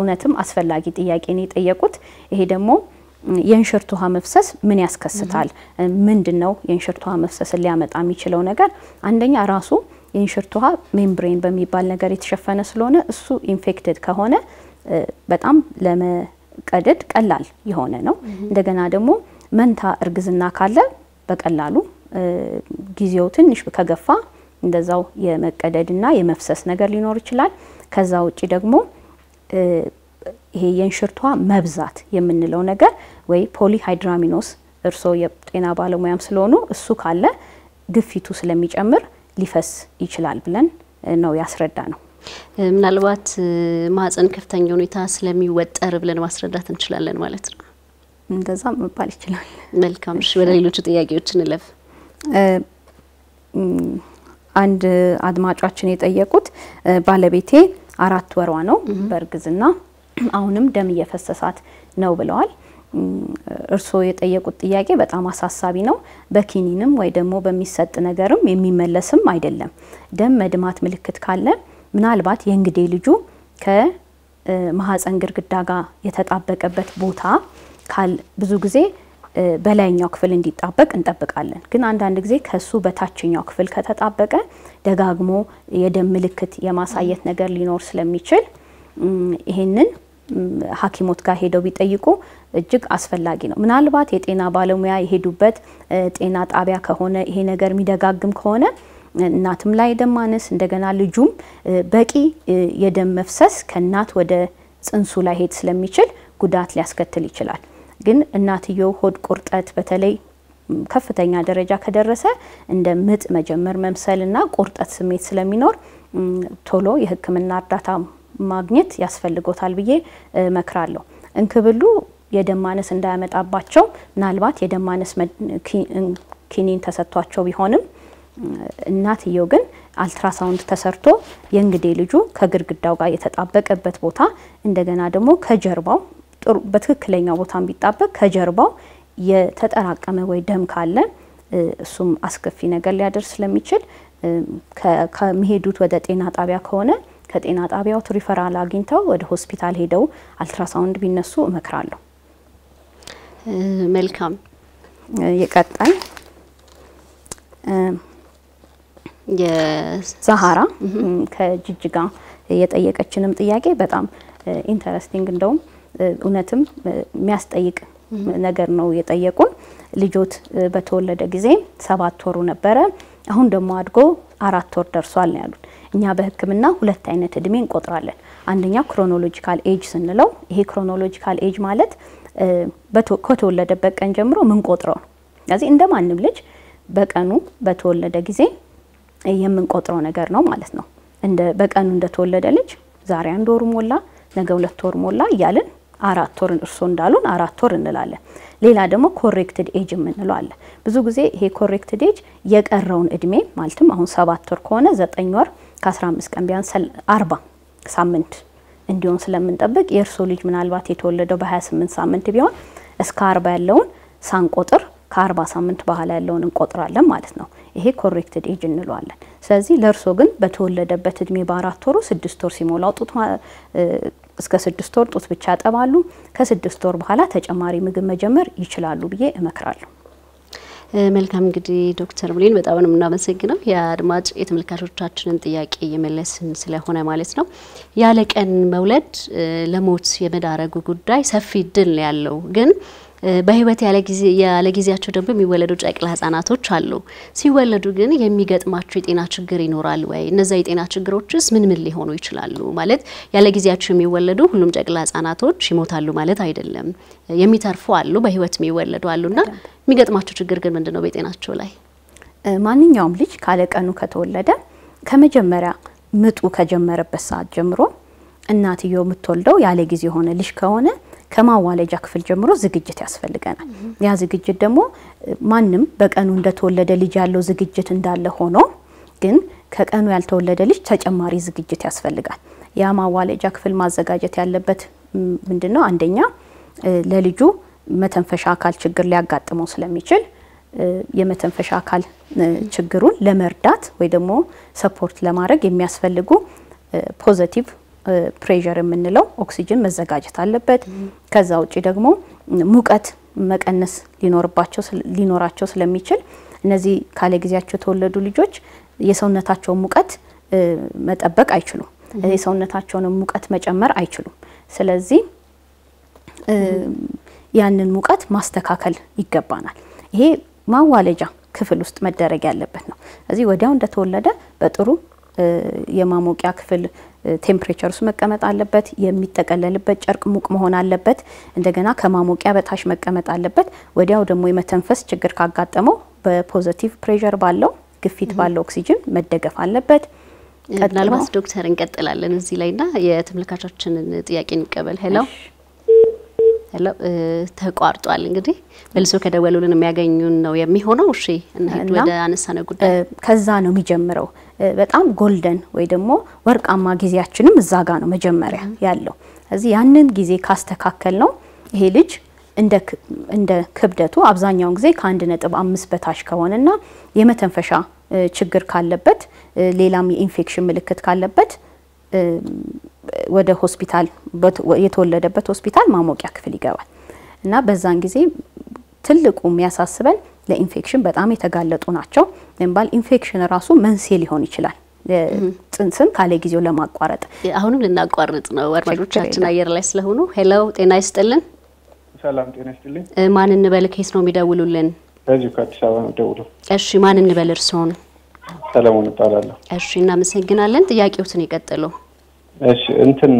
ونتم أسفل لاجي تأيّك إني تأيّكوت هيدمو ينشرتها مفسس من يسكستال من دنو ينشرتها مفسس اللي عمد عم يشلو نجار عندنا راسو ينشرتها ممبرين بميبال نجار يتشفى نسلونه السو infected كهونه بدأم لما قدد قلال يهونه نو دجنا دمو من تا أرجزنا كله بقلالو جزيوتن نش بكجفا دزاو يمقددنا يمفسس نجار لينور يشلال كزاو تدمو هي ينشرتها مبزات يمن لونجر وي polyhydramnios إرسو يبتينا بالوميام سلونو السكالة قفيتو سلميج أمر لفس يشلال بلن نو يسردانو من الوقت ما هذا كفتن يونيتا سلمي ود أرب لن وسردات نشلال لن والتر دزام بالي شلال ملكم شو ولا يلو شتي يجي وتشنلف عند أدماج راتشنيت أيقط بالبيتي أراد وروانو برجزنا አሁንም ደም እየፈሰሳት ነው ብለዋል እርስዎ የጠየቁት ጥያቄ በጣም አሳሳቢ ነው በኪኒንም ወይ ደግሞ በሚሰጥ ነገርም የሚመለስም አይደለም ደም መድማት ምልክት ካለ ምናልባት የእንግዴ ልጁ ከማህፀን ግድግዳ ጋር የተጣበቀበት ቦታ ካል ብዙ ጊዜ በላይኛው ክፍል እንዲጣበቅ እንጠብቃለን ግን አንዳንድ ጊዜ ከሱ በታችኛው ክፍል ከተጣበቀ ደጋግሞ የደም ምልክት የማሳየት ነገር ሊኖር ስለሚችል ይሄንን ሐኪሞት ጋር ሄደው ቢጠይቁ እጅግ አስፈላጊ ነው ምናልባት የጤና ባለሙያ ይሄዱበት ጤና ጣቢያ ከሆነ ይሄ ነገር የሚደጋግም ከሆነ እናትም ላይ ደም ማነስ እንደገና ልጁም በቂ የደም መፍሰስ ከናት ወደ ጽንሱ ላይ ሄድ ስለሚችል ጉዳት ሊያስከትል ይችላል ግን እናትየው ሆድ ቁርጠት በተለይ ከፍተኛ ደረጃ ከደረሰ እንደ ምጥ መጀመር መምሰልና ቁርጠት ስሜት ስለሚኖር ቶሎ የህክምና እርዳታ ማግኔት ያስፈልጎታል ብዬ መክራለሁ እንክብሉ የደማነስ እንዳያመጣባቸው ምናልባት የደማነስ ኪኒን ተሰጥቷቸው ቢሆንም እናትየው ግን አልትራሳውንድ ተሰርቶ የእንግዴ ልጁ ከግርግዳው ጋር የተጣበቀበት ቦታ እንደገና ደግሞ ከጀርባው በትክክለኛው ቦታን ቢጣበቅ ከጀርባው የተጠራቀመ ወይ ደም ካለ እሱም አስከፊ ነገር ሊያደርስ ስለሚችል ከመሄዱት ወደ ጤና ጣቢያ ከሆነ ከጤና ጣቢያው ሪፈራል አግኝተው ወደ ሆስፒታል ሄደው አልትራሳውንድ ቢነሱ እመክራለሁ መልካም የቀጣይ የዛሃራ ከጅጅጋ የጠየቀችንም ጥያቄ በጣም ኢንተረስቲንግ እንደውም እነተም የሚያስጠይቅ ነገር ነው የጠየቁን ልጆት በተወለደ ጊዜ 7 ወሩ ነበረ አሁን ደግሞ አድጎ 4 ወር ደርሷል ነው ያሉት እኛ በህክምና ሁለት አይነት እድሜ እንቆጥራለን አንደኛ ክሮኖሎጂካል ኤጅ ስንለው ይሄ ክሮኖሎጂካል ኤጅ ማለት ከተወለደበት ቀን ጀምሮ ምንቆጥረው ስለዚህ እንደማንም ልጅ በቀኑ በተወለደ ጊዜ የምንቆጥረው ነገር ነው ማለት ነው እንደ በቀኑ እንደተወለደ ልጅ ዛሬ አንድ ወር ሞላ ነገ ሁለት ወር ሞላ ይያልን አራት ወር እርሶ እንዳሉን አራት ወር እንላለን ሌላ ደግሞ ኮሬክትድ ኤጅ የምንለው አለ ብዙ ጊዜ ይሄ ኮሬክትድ ኤጅ የቀረውን እድሜ ማለትም አሁን 7 ወር ከሆነ 9 ወር ከ15 ቀን ቢያንስ 40 ሳምንት እንዲሆን ስለምንጠብቅ የእርሶ ልጅ ምናልባት የተወለደው በ28 ሳምንት ቢሆን እስከ 40 ያለውን ሳንቆጥር ከ40 ሳምንት በኋላ ያለውን እንቆጥራለን ማለት ነው ይሄ ኮሬክትድ ኤጅ እንለዋለን ስለዚህ ለእርሶ ግን በተወለደበት እድሜ በ4 ወር 6 ወር ሲሞላው ጡት እስከ 6 ወር ጡት ብቻ ጠባሉ ከ6 ወር በኋላ ተጨማሪ ምግብ መጀመር ይችላሉ ብዬ እመክራለሁ መልካም እንግዲህ ዶክተር ብሌን በጣም ነው እናመሰግናለን ያድማጭ የተመልካቾቻችንን ጥያቄ የመለስን ስለሆነ ማለት ነው ያለቀን መውለድ ለሞት የመዳረጉ ጉዳይ ሰፊ ድል ያለው ግን በህይወት ያለ ጊዜያቸው ደግሞ የሚወለዱ ጨቅላ ህፃናቶች አሉ ሲወለዱ ግን የሚገጥማቸው የጤና ችግር ይኖራል ወይ እነዛ የጤና ችግሮችስ ምን ሊሆኑ ይችላሉ ማለት ያለ ጊዜያቸው የሚወለዱ ሁሉም ጨቅላ ህፃናቶች ይሞታሉ ማለት አይደለም የሚተርፉ አሉ በህይወት የሚወለዱ አሉና የሚገጥማቸው ችግር ግን ምንድነው በጤናቸው ላይ ማንኛውም ልጅ ካለቀኑ ከተወለደ ከመጀመሪያ ምጡ ከጀመረበት ሰዓት ጀምሮ እናትየው የምትወልደው ያለ ጊዜ ሆነ ልጅ ከሆነ ከማዋለጃ ክፍል ጀምሮ ዝግጅት ያስፈልገናል ያ ዝግጅት ደግሞ ማንም በቀኑ እንደተወለደ ልጅ ያለው ዝግጅት እንዳለ ሆኖ ግን ከቀኑ ያልተወለደ ልጅ ተጨማሪ ዝግጅት ያስፈልጋል ያ ማዋለጃ ክፍል ማዘጋጀት ያለበት ምንድነው አንደኛ ለልጁ መተንፈሻ አካል ችግር ሊያጋጥመው ስለሚችል የመተንፈሻ አካል ችግሩን ለመርዳት ወይ ደግሞ ሰፖርት ለማድረግ የሚያስፈልጉ ፖዚቲቭ ፕሬሸር የምንለው ኦክሲጅን መዘጋጀት አለበት ከዛ ውጪ ደግሞ ሙቀት መቀነስ ሊኖራቸው ስለሚችል እነዚህ ካለ ግዚያቸው ተወለዱ ልጆች የሰውነታቸው ሙቀት መጠበቅ አይችሉም የሰውነታቸውን ሙቀት መጨመር አይችሉም ስለዚህ ያንን ሙቀት ማስተካከል ይገባናል ይሄ ማዋለጃ ክፍል ውስጥ መደረግ ያለበት ነው ስለዚህ ወዲያው እንደተወለደ በጥሩ የማሞቂያ ክፍል ቴምፕሬቸር ውስጥ መቀመጥ አለበት የሚጠቀለልበት ጨርቅ ሙቅ መሆን አለበት እንደገና ከማሞቂያ በታች መቀመጥ አለበት ወዲያው ደግሞ የመተንፈስ ችግር ካጋጠመው በፖዚቲቭ ፕሬሸር ባለው ግፊት ባለው ኦክሲጅን መደገፍ አለበት ቀጥላልማስ ዶክተር እንቀጥላለን እዚህ ላይና የተመልካቾችንን ጥያቄን እንቀበል ሄሎ ሄሎ ተቋርጧል እንግዲህ መልሶ ከደወሉልን የሚያገኙን ነው የሚሆነው እሺ እና ሄድ ወደ አነሳነ ጉዳይ ከዛ ነው የሚጀምረው በጣም ጎልደን ወይ ደግሞ ወርቃማ ግዚያችንም እዛጋ ነው መጀመሪያ ያለው ስለዚህ ያንን ጊዜ ካስተካከለ ነው ይሄ ልጅ እንደ ክብደቱ አብዛኛው ጊዜ ከ1.5 በታች ከሆነና የመተንፈሻ ችግር ካለበት ሌላም የኢንፌክሽን ምልክት ካለበት ወደ ሆስፒታል የተወለደበት ሆስፒታል ማሞቂያ ክፍል ይገባል እና በዛን ጊዜ ትልቁ የሚያሳስበን ለኢንፌክሽን በጣም የተጋለጡ ናቸው እንባል ኢንፌክሽን ራሱ መንስኤ ሊሆን ይችላል ጽንስን ካለ ጊዜው ለማቋረጥ አሁንም ልናቋርጥ ነው ወርማጆቻችን አየር ላይ ስለሆኑ ሄሎ ጤና ይስጥልን ሰላም ጤና ይስጥልን ማን እንበል ኬስ ነው የሚደውሉልን እዚህ ከአዲስአበባ ነው ደውሉ እሺ ማን እንበል እርሶን ሰላሙን ተጣላለሁ እሺ እና መሰግናለን ጥያቄውትን ይቀጥሉ እሺ እንትን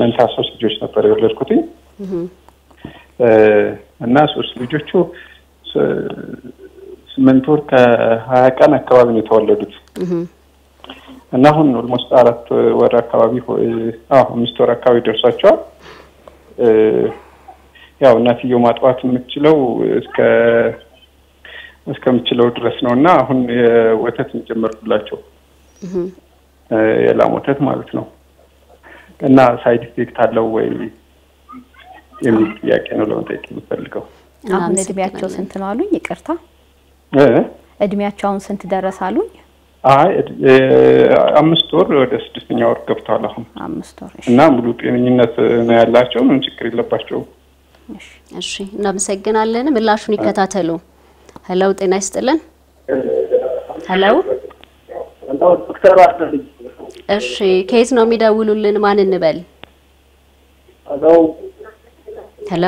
መንታ ሶስት ልጆች ነበር ያለኩት እና ሶስት ልጆቹ መንቶር ከ20 ቀን አካባቢ ነው ተወለዱት እና አሁን ኦልሞስት 4 ወር አካባቢ ሚስተር አካባቢ ደርሳቸዋል ያው እናትየው ማጥዋት የምትችለው እስከምትችለው ድረስ ነውና አሁን ወተት እንጀምርኩላቸው የላም ወተት ማለት ነው እና ሳይድ ኢፌክት አለው ወይ የሚያቀ ነው ለወተት ይፈልገው አሁን እድሜያቸው ስንት ነው አሉኝ ይቅርታ እድሜያቸውን ስንት ደረሰ አሉኝ አይ 5 ወር ወደ 6ኛ ወር ገብቷል አሁን 5 ወር እና ሙሉ ጤንነት ነው ያላቸው ምንም ችግር የለባቸው እሺ እሺ እና መሰግናለን ምላሹን ይከታተሉ ሄሎ ጤና ይስጥልን ሄሎ አንተው ዶክተር አስተር እሺ ኬዝ ነው የሚደውሉልን ማን እንበል ሄሎ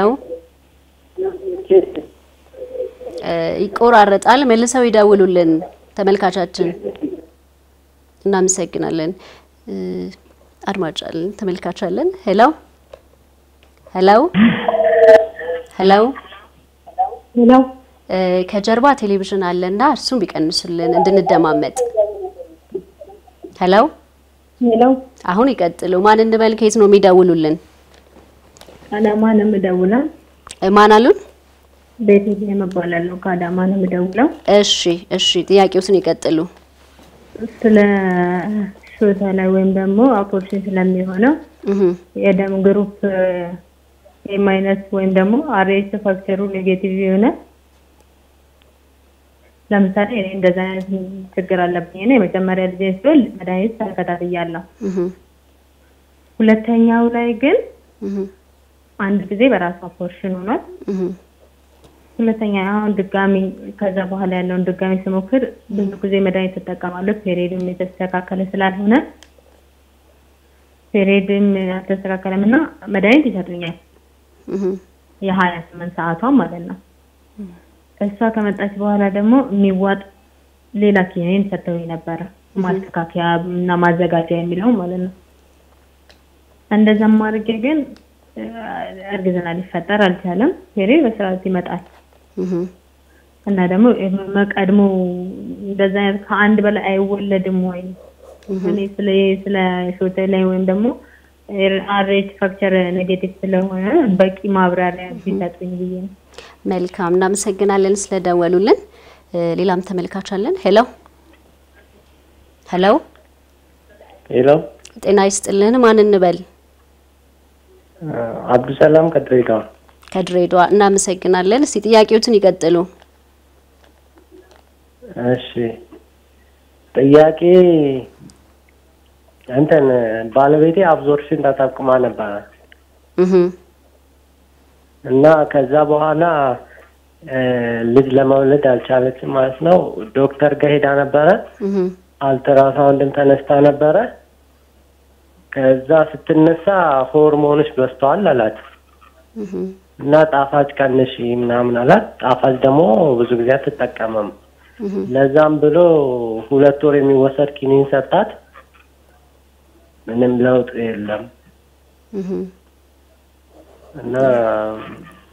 ይቆራረጣል መልሰው ይደውሉልን ተመልካቾችን እና መሰግናለን አድማጫለን ተመልካቾችን ሄሎ ሄሎ ሄሎ ሄሎ ከጀርባ ቴሌቪዥን አለና እሱን ቢቀንሱልን እንድንደማመጥ ሄሎ ሄሎ አሁን ይቀጥሉ ማን እንበል ኬዝ ነው የሚደውሉልን አዳማ ነው የሚደውለው ማን አሉን ቤቴን መባላለው ካዳማ ነው የሚደውለው እሺ እሺ ጥያቄውስን ይቀጥሉ ስለ ሾታና ወይም ደግሞ አፖፕሲስ ስለሚሆነው የደም ግሩፕ A- ወይም ደግሞ RS ፋክተሩ ኔጌቲቭ የሆነ ለምሳሌ እንደዛ ችግር አለብኝ እኔ መጀመሪያ ልጄ ስል መድኃኒት ተከታትያለሁ ሁለተኛው ላይ ግን አንድ ጊዜ በራሷ ፖርሽን ሆኗል ሁለተኛ አሁን ድጋሚ ከዛ በኋላ ያለውን ድጋሚ ስሞክር ብዙ ጊዜ መድኃኒት ተጠቀማለሁ ፔሪድም እየተስተካከለ ስላልሆነ ፔሪድም አልተስተካከለምና መድኃኒት ይሰጡኛል የ28 ሰዓቷ ማለት ነው እሷ ከመጣች በኋላ ደግሞ የሚዋጥ ሌላ ኪኒን ሰጥተውኝ ነበር ማስተካከያ እና ማዘጋጃ የሚለው ማለት ነው እንደዛም ማድረግ ግን እርግዝና ሊፈጠር አልቻለም ሄሬ በስራው ይመጣል እና ደግሞ መቀድሞ እንደዛ ከአንድ በላይ አይወለድም ወይ እኔ ስለ ሾቴ ላይ ወይም ደግሞ RS ፋክተር ኔጌቲቭ ስለሆነ በቂ ማብራሪያ ቢሰጡኝ ብዬ ነው መልካም እና መሰግናለን ስለደወሉልን ሌላም ተመልካቾችን ሄሎ Hello? Hello? Nice to learn man in the bell. Abdusalam Kadreda. Kadreda, Namasakanal City, Yakutnikatelo. She Tayaki and then Balaviti absorption that of Kumanaba. Na Kazabohana Little Mollet Charlotte Masno, Doctor Gahidana Barra, Alterasound Tanastana Barra. كذا ستنسى هرمونش بستان لالات. نات آفاج كنشي منام لالات آفاج دمو بزوجات تكمم. لازم بلو هلا توري ميوسر كينين ساتات منم بلاو تريلم. أنا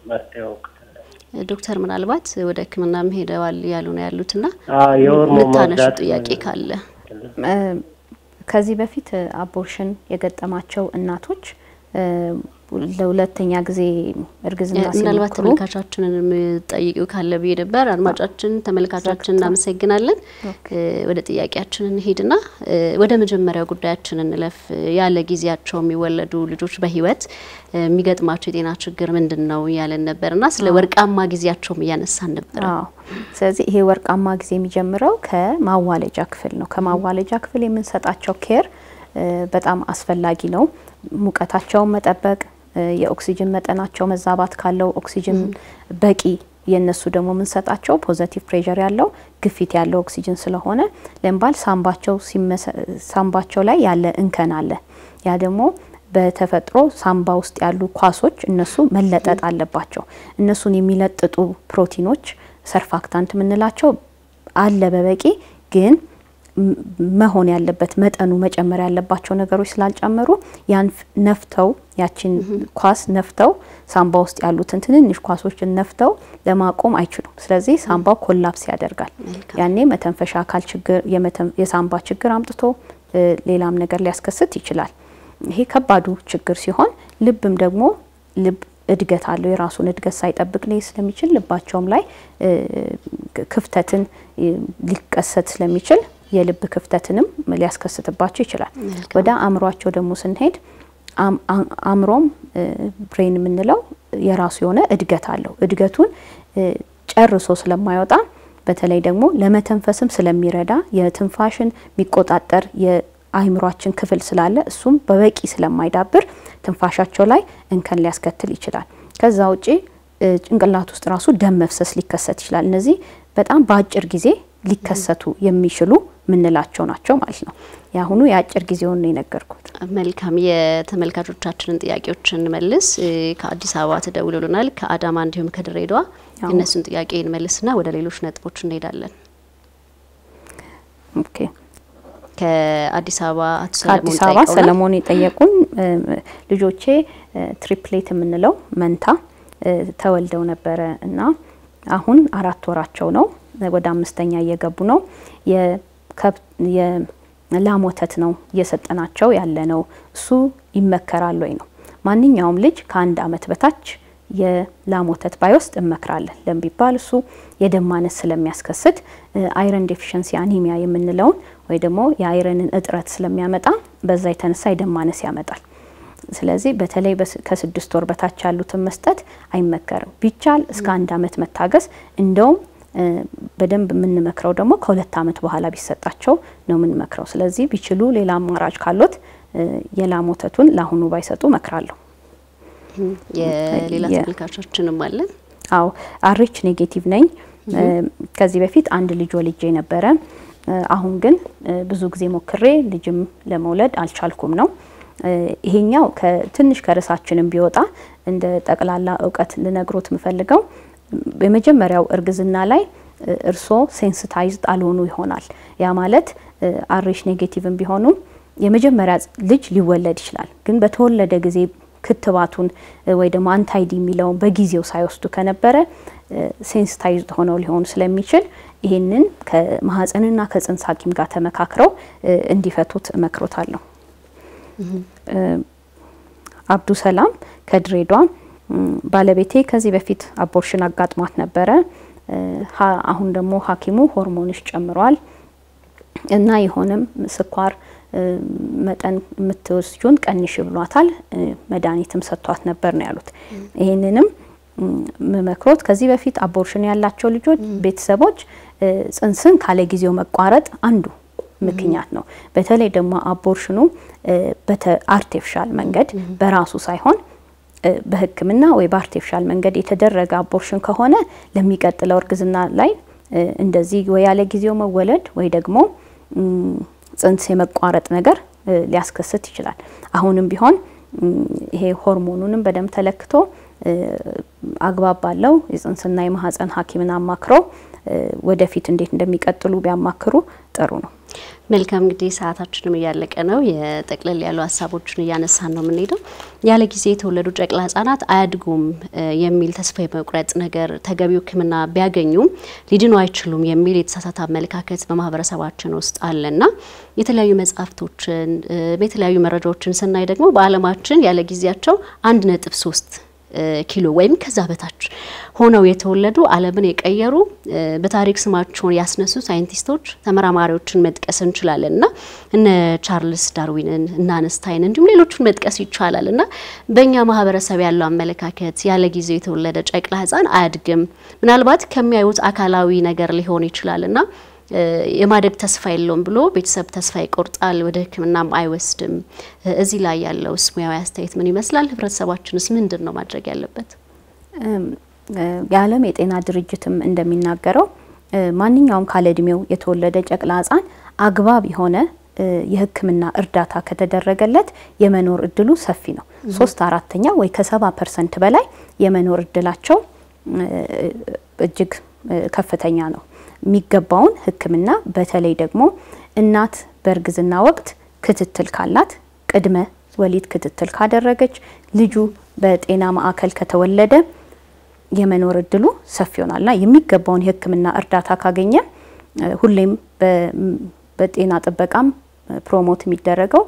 مستوك. دكتور من الوقت ودك من نام هيدا واليالون يالوتنا. يورمون مادات ياكي كله. ከዚህ በፊት አቦርሽን የገጠማቸው እናቶች ለሁለተኛ ጊዜ እርግዝና ሲሉ እናልባት ተመልካቻችንን ጠይቁ ካለ ብዬ ነበር አድማጫችን ተመልካቻችንን እናመሰግናለን ወደ ጥያቄያችንን ሄድና ወደ መጀመሪያው ጉዳያችን እንለፍ ያለ ጊዜያቸው የሚወለዱ ልጆች በህይወት የሚገጥማቸው የጤና ችግር ምንድነው ያለን ነበርና ስለ ወርቃማ ጊዜያቸው ያነሳን ነበር አዎ ስለዚህ ይሄ ወርቃማ ጊዜ የሚጀምረው ከማዋለጃ ክፍል ነው ከማዋለጃ ክፍል የምንሰጣቸው ኬር በጣም አስፈላጊ ነው ሙቀታቸውን መጠበቅ የኦክሲጅን መጠናቸው መዛባት ካለው ኦክሲጅን በቂ የነሱ ደግሞ ምንሰጣቸው ፖዚቲቭ ፕሬሸር ያለው ግፊት ያለው ኦክሲጅን ስለሆነ ለምባል ሳምባቸው ላይ ያለ እንከን አለ ያ ደግሞ በተፈጥሮ ሳምባ ውስጥ ያሉ ኳሶች እነሱ መለጠጥ አለባቸው እነሱን የሚለጥጡ ፕሮቲኖች ሰርፋክታንት ምንላቸው አለ በበቂ ግን መሆን ያለበት መጠኑ መጨመር ያለባቸው ነገሮች ስላልጨመሩ ያን ነፍተው ያቺን ኳስ ነፍተው ሳምባ ውስጥ ያሉትን ትንንሽ ኳሶችን ነፍተው ለማቆም አይችሉም ስለዚህ ሳምባው ኮላፕስ ያደርጋል ያኔ መተንፈሻ አካል ችግር የሳምባ ችግር አምጥቶ ሌላም ነገር ሊያስከስት ይችላል ይሄ ከባዱ ችግር ሲሆን ልብም ደግሞ ልብ እድገት አለው የራሱን እድገት ሳይጠብቅ ላይ ስለሚችል ልባቸውም ላይ ክፍተትን ሊከሰት ስለሚችል የልብ ክፍተትንም ሊያስከስተባቸው ይችላል ወደ አምሯቸው ደግሞ ስንሄድ አምሮም ብሬን ምንለው የራሱ የሆነ እድገት አለው እድገቱን ጨርሶ ስለማይወጣ በተለይ ደግሞ ለመተንፈስም ስለሚረዳ የትንፋሽን ሚቆጣጠር የአይምሯችን ክፍል ስላለ እሱም በበቂ ስለማይዳብር ትንፋሻቸው ላይ እንከን ሊያስከትል ይችላል ከዛ ውጪ ጭንቅላት ውስጥ ራሱ ደም መፍሰስ ሊከሰት ይችላል እነዚህ በጣም ባጭር ጊዜ ሊከሰቱ የሚችሉ ምንላቸው ናቸው ማለት ነው ያሁኑ ያጭር ጊዜውን ነው የነገርኩት መልካም የተመልካቾቻችንን ጥያቄዎችን መልስ ከአዲስ አበባ ተደውሎልናል ከአዳማ እንዲሁም ከድሬዳዋ እነሱን ጥያቄን መልስና ወደ ሌሎች ነጥቦች እንሄዳለን ኦኬ ከአዲስ አበባ አቶ ሰለሞን ጠየቁን ልጆቼ ትሪፕሌት ምንለው መንታ ተወልደው ነበር እና አሁን 4 ወራቸው ነው ወደ አምስተኛ እየገቡ ነው የላሞተት ነው እየሰጠናቸው ያለ ነው እሱ ይመከራል ወይ ነው ማንኛውም ልጅ ከአንድ አመት በታች የላሞተት ባይወስድ እመክራለን ለምቢባል እሱ የደማነት ስለሚያስከስት አይረን ዲፊሸንሲ አኒሚያ የምንለው ወይ ደግሞ የአይረንን እጥረት ስለሚያመጣ በዛ የተነሳ የደማነት ያመጣል ስለዚህ በተለይ ከ6 ወር በታች ያሉትን መስጠት አይመከርም ቢቻል እስከ 1 አመት መታገስ እንደው በደንብ ምንመክረው ደግሞ ከሁለት አመት በኋላ ቢሰጣቸው ነው ምንመክረው ስለዚህ ቢችሉ ሌላ አማራጭ ካሉት የላሞተቱን ላሁኑ ባይሰጡ መክራለሁ የሌላ ተልካቾችንም አለ አው አርኤች ኔጌቲቭ ነኝ ከዚህ በፊት አንድ ልጅ ወልጄ ነበር አሁን ግን ብዙ ጊዜ ሞክሬ ልጅም ለመውለድ አልቻልኩም ነው ይሄኛው ከትንሽ ከራሳችንም ቢወጣ እንደ ጠቅላላ ዕውቀት ልነግሮት ምፈልገው በመጀመሪያው እርግዝና ላይ እርሶ ሴንሲታይዝድ አልሆኑ ይሆናል ያ ማለት አርኤች ኔጌቲቭም ቢሆኑ የመጀመሪያ ልጅ ሊወለድ ይችላል ግን በተወለደ ጊዜ ክትባቱን ወይ ደግሞ አንታይዲ ሚለው በጊዜው ሳይወስዱ ከነበረ ሴንሲታይዝድ ሆነው ሊሆን ስለሚችል ይሄንን ከማህፀንና ከጽንስ ሐኪም ጋር ተመካክረው እንዲፈቱት መክሮታለሁ አብዱ ሰላም ከድሬዳዋ ባለቤቴ ከዚህ በፊት አቦርሽን አጋጥሟት ነበር አሁን ደግሞ ሐኪሙ ሆርሞንሽ ጨምሯል متن متوسجون كأن يشبراتال مداني تمسطوات نبرن علوت. هننم مكروت كذي بفيت أبورشني على تشولجود بيت سبوج إنسان كالجزيو مقارد عنده مكيناتنا. بتهلي دما أبورشنو بته أرتفشال منجد براسو صحيحون بهكمنا ويبارتفشال منجد يتدرج أبورشن كهونه لم يقدر الأرجزنا لاي إندزي ويا لجزيو مولد ويدقمو سنسى مقارنة نجار لأسكست يجلان. أهونم بهون هي هرمونون بدم تلقتو أقرب بالله إذا إنسان نايم هذا أنحكي من ماكرو ودفيت نديت ندميك أتلو بيا ماكرو ترونه. ملكم قدي ساعات شنو يالك أنا ويا تقلل يالو أصابو شنو يانس هنو منيدو يالك زيت ولا رجع لهذا أنا أدقوم يميل تسبيب مقارنة نجار تجابيو كمنا بيعجنيو ليجي نوعشلوم يميل تساتا ملكا كت بمهبر سوات شنو استقلنا يتلاقي مزافتوشن بيتلاقي مرجوشن سنة يدقمو بعلماتشن يالك زيتشو عندنا تفسوست كيلو ويم كذابتاش هنا ويتولدوا على بنيك أيرو بتاريخ سماعشون ياسنسو ساينتيستوش ثمرة ماروتشن مدك أسنشلا لنا إن تشارلز داروين نانستاين إن جملة لوتشن مدك أسيتشلا لنا بينما مهابر سبيع الله ملكا كت يالجي زيت ولدت أكل هزان عادقم من البعض كم يعود أكلاوي نجار لهوني تشلا لنا يمارك تسفاي لومبلو بيتسب تسفاي كورت آل ودك من نام عايوستم أزيلايا لو اسمه عايستيت مني مثلاً لفرد سواتشون اسمين درنو ما درج يلبت. قالوا ميت إنا درجتهم عند من ناقروا ما نين يوم كالدميو يتولد جقلازان أقوابي هنا يهك منا إرداتا كتدرج لت يمنور الدلو سفينه صوص تعرض تنيا ويكسبها % بلاي يمنور الدلاتشو بجك كفتينانو. ميجابون هكمنا بتالي دقمو النات برجزنا وقت كتتل كالات قدمه وليد كتتل كادرجج لجو بات إنا ما أكل كتولده يمنور الدلو سفيونا لا يميجابون هكمنا أرداتها كاجنيا هوليم بات إنا تبقام بروموت ميدرجو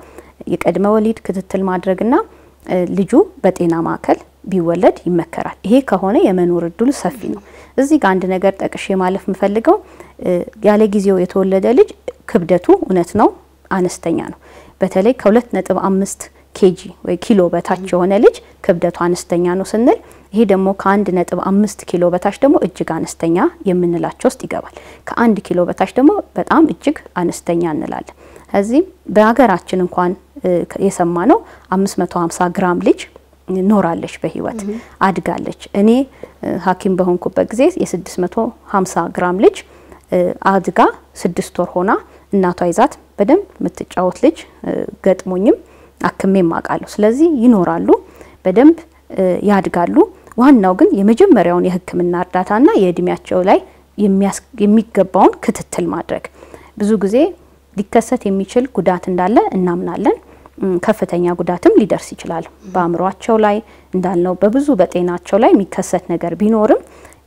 يقدمه وليد كتتل ما درجنا لجو بات إنا ما أكل بيولد يمكرات هي كهونه يمنور الدلو سفينه. إذا عندنا قرط أكشي مالف مفلقه قال جزيو يتولد لج كبدته ونتنو أنستيانو بتالي كولتنا تبقى أمست كيجي وكيلو بتحجونه لج كبدته أنستيانو سنل هي دمو كعندنا تبقى أمست كيلو بتحش دمو إجج أنستيان يمن لا تشوس تجاهل كعند كيلو بتحش دمو بتأم إجج أنستيان نلال هذه بعجرات شنقان يسمونه أمست متوامسا جرام لج نورالش بهیوت عادگالش. اینی هاکیم به هنگو بگذیس یه 600 همسا گرم لیج عادگا 600 هونا ناتوایزات بدم متجاوت لیج قد مونیم اکمی ماگالو. سلزی ینورالو بدم یادگالو و هن نوگن یه مجموعه‌ای هکم نارداتانا یه دیمیات جولای یه میگبان کتتل مادرگ. بزودی دیکساتی میشل کوداتن داله نام نالن. كفتنيا قداتم لدرسي جلال بامروات شولاي اندالنو ببزو بطينات شولاي ميكسات نگر بينورم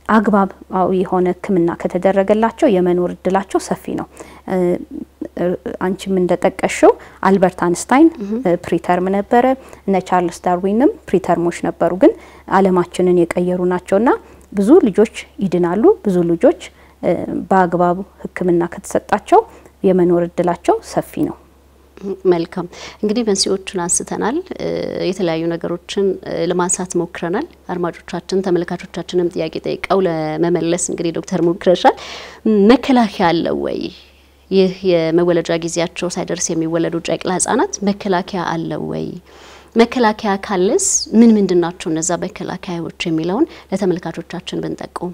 اقباب اوي هونه كمنا كتدرق اللاتشو يمنور الدلاتشو سفينو انش من دتك اشو البرت اينشتاين بريترم نبره انا تشارلز داروينم بريترموش نبرو جن علماتشنن يقيرو ناتشونا بزو لجوج يدنالو بزو لجوج باقباب حكمنا كتسطاتشو يمنور الدلاتشو سفينو. ملكم. إنجدي بنسيوت شنان ستنال يتلاعيون جروتشن لما سات مكرنال أرماجو ترتشن تملكات ترتشن متياجي تيك أو لا مملس إنجدي دكتور مكرشة مكلا خيال لوي يه مولد جاجيزيات شو سايدر سيمي ولد وجاك لهز أنات مكلا خيال لوي مكلا خيال خالص من دناتشو نزاب مكلا خيال وتشميلون لتملكات ترتشن بنتكم.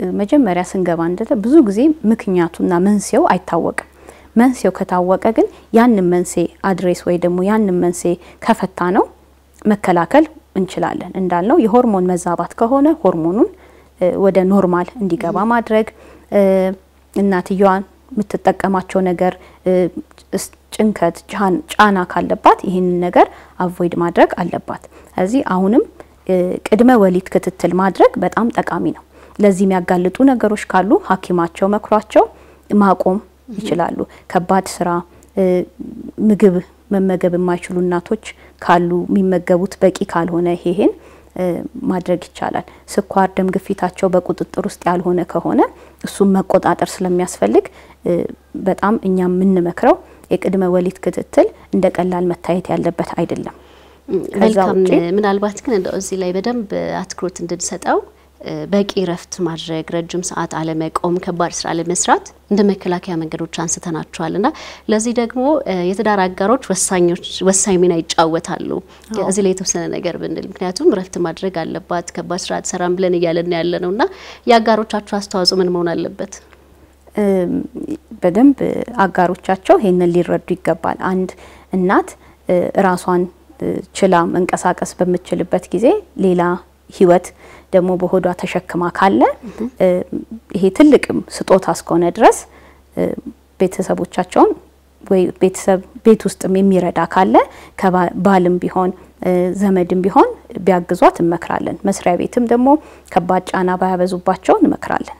مجمع رأسن جواندة بزوجي مكنياتنا منسيو أيتاوق. منسيو كتاوقا جن يان منسي أدرس ويدمو يان منسي كفتانو مكلاكل انشلالن اندالنو يهرمون مزابات كهونه هرمونون وده نورمال اندي جابا مادرج الناتي يوان متتقماتشو نجر چنكت جان جانا كالبات يهن نجر افويد مادرج كالبات هذي اهونم قدمه وليد كتتل مادرج بتام تقامينو لازم يغالطو نجروش كالو حكيماتشو مكرواتشو ماقوم ይችላሉ ከባድ ስራ ምግብ መመገብ የማይችሉ እናቶች ካሉ የሚመገቡት በቂ ካልሆነ ይሄን ማድረግ ይቻላል ስኳር ደም ግፊታቸው በቁጥጥር ውስጥ ያልሆነ ከሆነ እሱን መቆጣጠር ስለሚያስፈልግ በጣም እኛ ምን መከረው የቅድመ ወሊድ ክትትል እንደቀላል መታየት ያለበት አይደለም መልካም ምናልባት ግን እንደው እዚህ ላይ በደንብ አትክሮት እንድንሰጣው በቂ ረፍት ማድረግ ረጅም ሰዓት አለ መቆም ከባድ ስራ አለ መስራት እንደመከላከያ መንገዶች አንስተናቸዋልና ለዚህ ደግሞ የትዳር አጋሮች ወሳኝ ሚና ይጫወታሉ እዚህ ላይ የተወሰነ ነገር ብንል ምክንያቱም ረፍት ማድረግ አለባት ከባድ ስራ አትሰራም ብለን ይያለን ያለነውና ያጋሮቻቸው አስተዋጽኦ ምን መሆን አለበት በደንብ አጋሮቻቸው ይሄንን ሊረዱ ይገባል አንድ እናት ራሷን ችላ መንቀሳቀስ በመችልበት ጊዜ ሌላ ህይወት ደሞ በሆዷ ተሸክማ ካለ ይሄ ትልቅም ስጦታ አስቆነ ድረስ ቤተሰቦቻቸውን ወይ ቤተሰብ ቤት ውስጥም የሚረዳ ካለ ከባልም ቢሆን ዘመድም ቢሆን ቢያግዟት እንመክራለን መስሪያ ቤትም ደሞ ከባድ ጫና ባያበዙባቸው እንመክራለን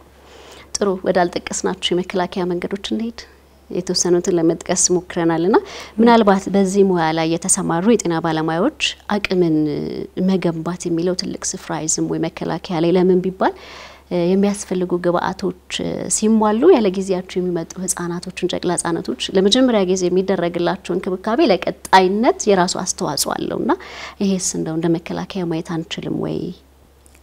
ጥሩ ወዳልጠቀስናችሁ የመከላከያ መንገዶች እንዴት የተወሰኑት ለመጥቀስ ሙክረናልና ምናልባት በዚህ ሙያ ላይ የተሰማሩ የጤና ባለሙያዎች አቅምን መገንባት የሚለው ትልቅ ስፍራ ይዝም ወይ መከላከያ ላይ ለምን ቢባል የሚያስፈልጉ ግብአቶች ሲሟሉ ያለ ጊዜያቸው የሚመጡ ህፃናቶችን ጨቅላ ህፃናቶች ለመጀመሪያ ጊዜ የሚደረግላቸውን ክብካቤ ለቀጣይነት የራሱ አስተዋጽኦ አለውና ይሄስ እንደው እንደመከላከያ ማየት አንችልም ወይ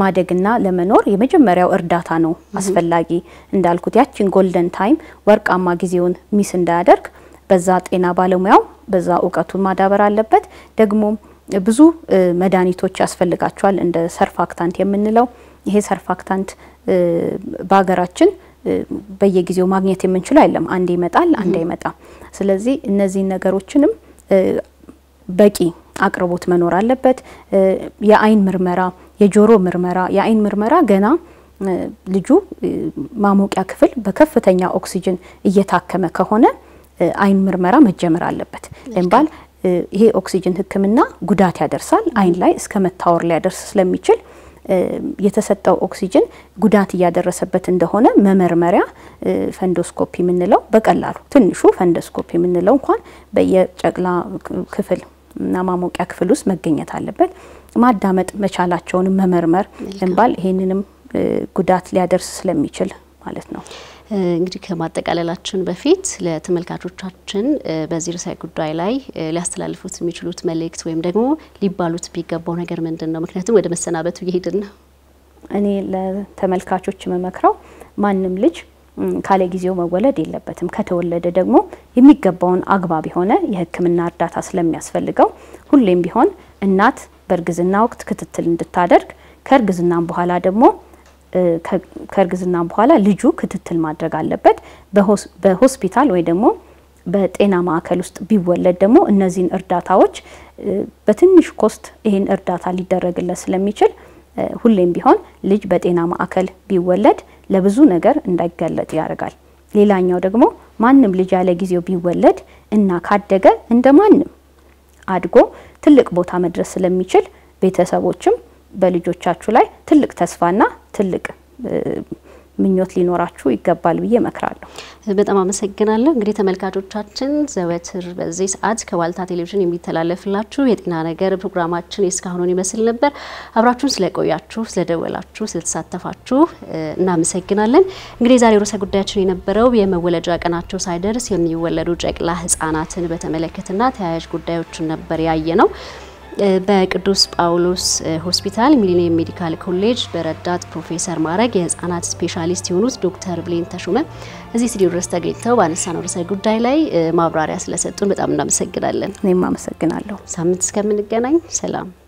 ማደግና ለመኖር የመጀመሪያው እርዳታ ነው አስፈልጊ እንዳልኩት ያቺን ጎልደን ታይም ወርቃማ ጊዜውን ሚስ እንዳያደርግ በዛ ጤና ባለሙያው በዛ ዕውቀቱን ማዳበር አለበት ደግሞ ብዙ መዳኒቶች ያስፈልጋቸዋል እንደ ሰርፋክታንት የምንለው ይሄ ሰርፋክታንት ባገራችን በየጊዜው ማግኘት የምንችል አይደለም አንዴ ይመጣል አንዴ አይመጣ ስለዚህ እነዚህ ነገሮችንም በቂ አቅርቦት መኖር አለበት የአይን ምርመራ የጆሮ ምርመራ የአይን ምርመራ ገና ልጁ ማሞቂያ ክፍል በከፍተኛ ኦክሲጅን እየታከመ ከሆነ አይን ምርመራ መጀመር አለበት እንባል ይሄ ኦክሲጅን ህክምና ጉዳት ያደርሳል አይን ላይ እስከ መታወር ሊያደርስ ስለሚችል የተሰጠው ኦክሲጅን ጉዳት ያደረሰበት እንደሆነ መመርመሪያ ፈንዶስኮፒ ምንለው በቀላሉ ትንሹ ፈንዶስኮፒ ምንለው እንኳን በየጨቅላ ክፍል እና ማሞቂያ ክፍል ውስጥ መገኘት አለበት ማዳመጥ መቻላቸውን መመርመር እንባል ይሄንንም ጉዳት ሊያደርስ ስለሚችል ማለት ነው እንግዲህ ከማጠቃለላችን በፊት ለተመልካቾቻችን በዚህ ርዕሰ ጉዳይ ላይ ሊያስተላልፉት የሚችሉት መልእክት ወይም ደግሞ ሊባሉት ቢገባው ነገር ምንድነው ምክንያቱም ወደ መሰናበቱ ይሄድን ነው እኔ ለተመልካቾች መመክራው ማንም ልጅ ካለ ጊዜው መወለድ የለበትም ከተወለደ ደግሞ የሚገባውን አግባብ ሆነ የህክምና እርዳታ ስለሚያስፈልገው ሁሌም ቢሆን እናት በርግዝና ወቅት ክትትል እንድታደርግ ከርግዝናም በኋላ ደግሞ ከርግዝናም በኋላ ልጁ ክትትል ማድረግ አለበት በሆስፒታል ወይ ደግሞ በጤና ማዕከል ውስጥ ቢወለድ ደግሞ እነዚህን እርዳታዎች በትንሽ ኮስት ይሄን እርዳታ ሊደረግለት ስለሚችል ሁሌም ቢሆን ልጅ በጤና ማዕከል ቢወለድ ለብዙ ነገር እንዳይገለጥ ያደርጋል ሌላኛው ደግሞ ማንም ልጅ ያለ ጊዜው ቢወለድ እና ካደገ እንደማንም አድጎ ትልቅ ቦታ መድረስ ስለሚችል ቤተሰቦችም በልጆቻቸው ላይ ትልቅ ተስፋና ትልቅ ምኞት ሊኖራችሁ ይገባል ብዬ መክራለሁ በጣም አመሰግናለሁ እንግዲህ ተመልካቾቻችን ዘወትር በዚህ ሰዓት ከዋልታ ቴሌቪዥን የሚተላለፍላችሁ የጤና ነገር ፕሮግራማችን እስካሁን ይመስል ነበር አብራችሁን ስለቆያችሁ ስለደወላችሁ ስለተሳተፋችሁ እናመሰግናለን እንግዲህ ዛሬ ርዕሰ ጉዳያችን የነበረው የመወለጃ ቀናቸው ሳይደርስ የሚወለዱ ጨቅላ ህፃናትን በተመለከተና ተያያዥ ጉዳዮችን ነበር ያየነው በቅዱስ ጳውሎስ ሆስፒታል ሚሊኒየም ሜዲካል ኮሌጅ በረዳት ፕሮፌሰር ማረግ የህፃናት ስፔሻሊስት የሆኑት ዶክተር ብሌን ተሾመ እዚህ ስቱዲዮ ድረስ ተገኝተው ባነሳነው ርዕሰ ጉዳይ ላይ ማብራሪያ ስለሰጡን በጣም እናመሰግናለን። እኔም አመሰግናለሁ። ሳምንት እስከምንገናኝ ሰላም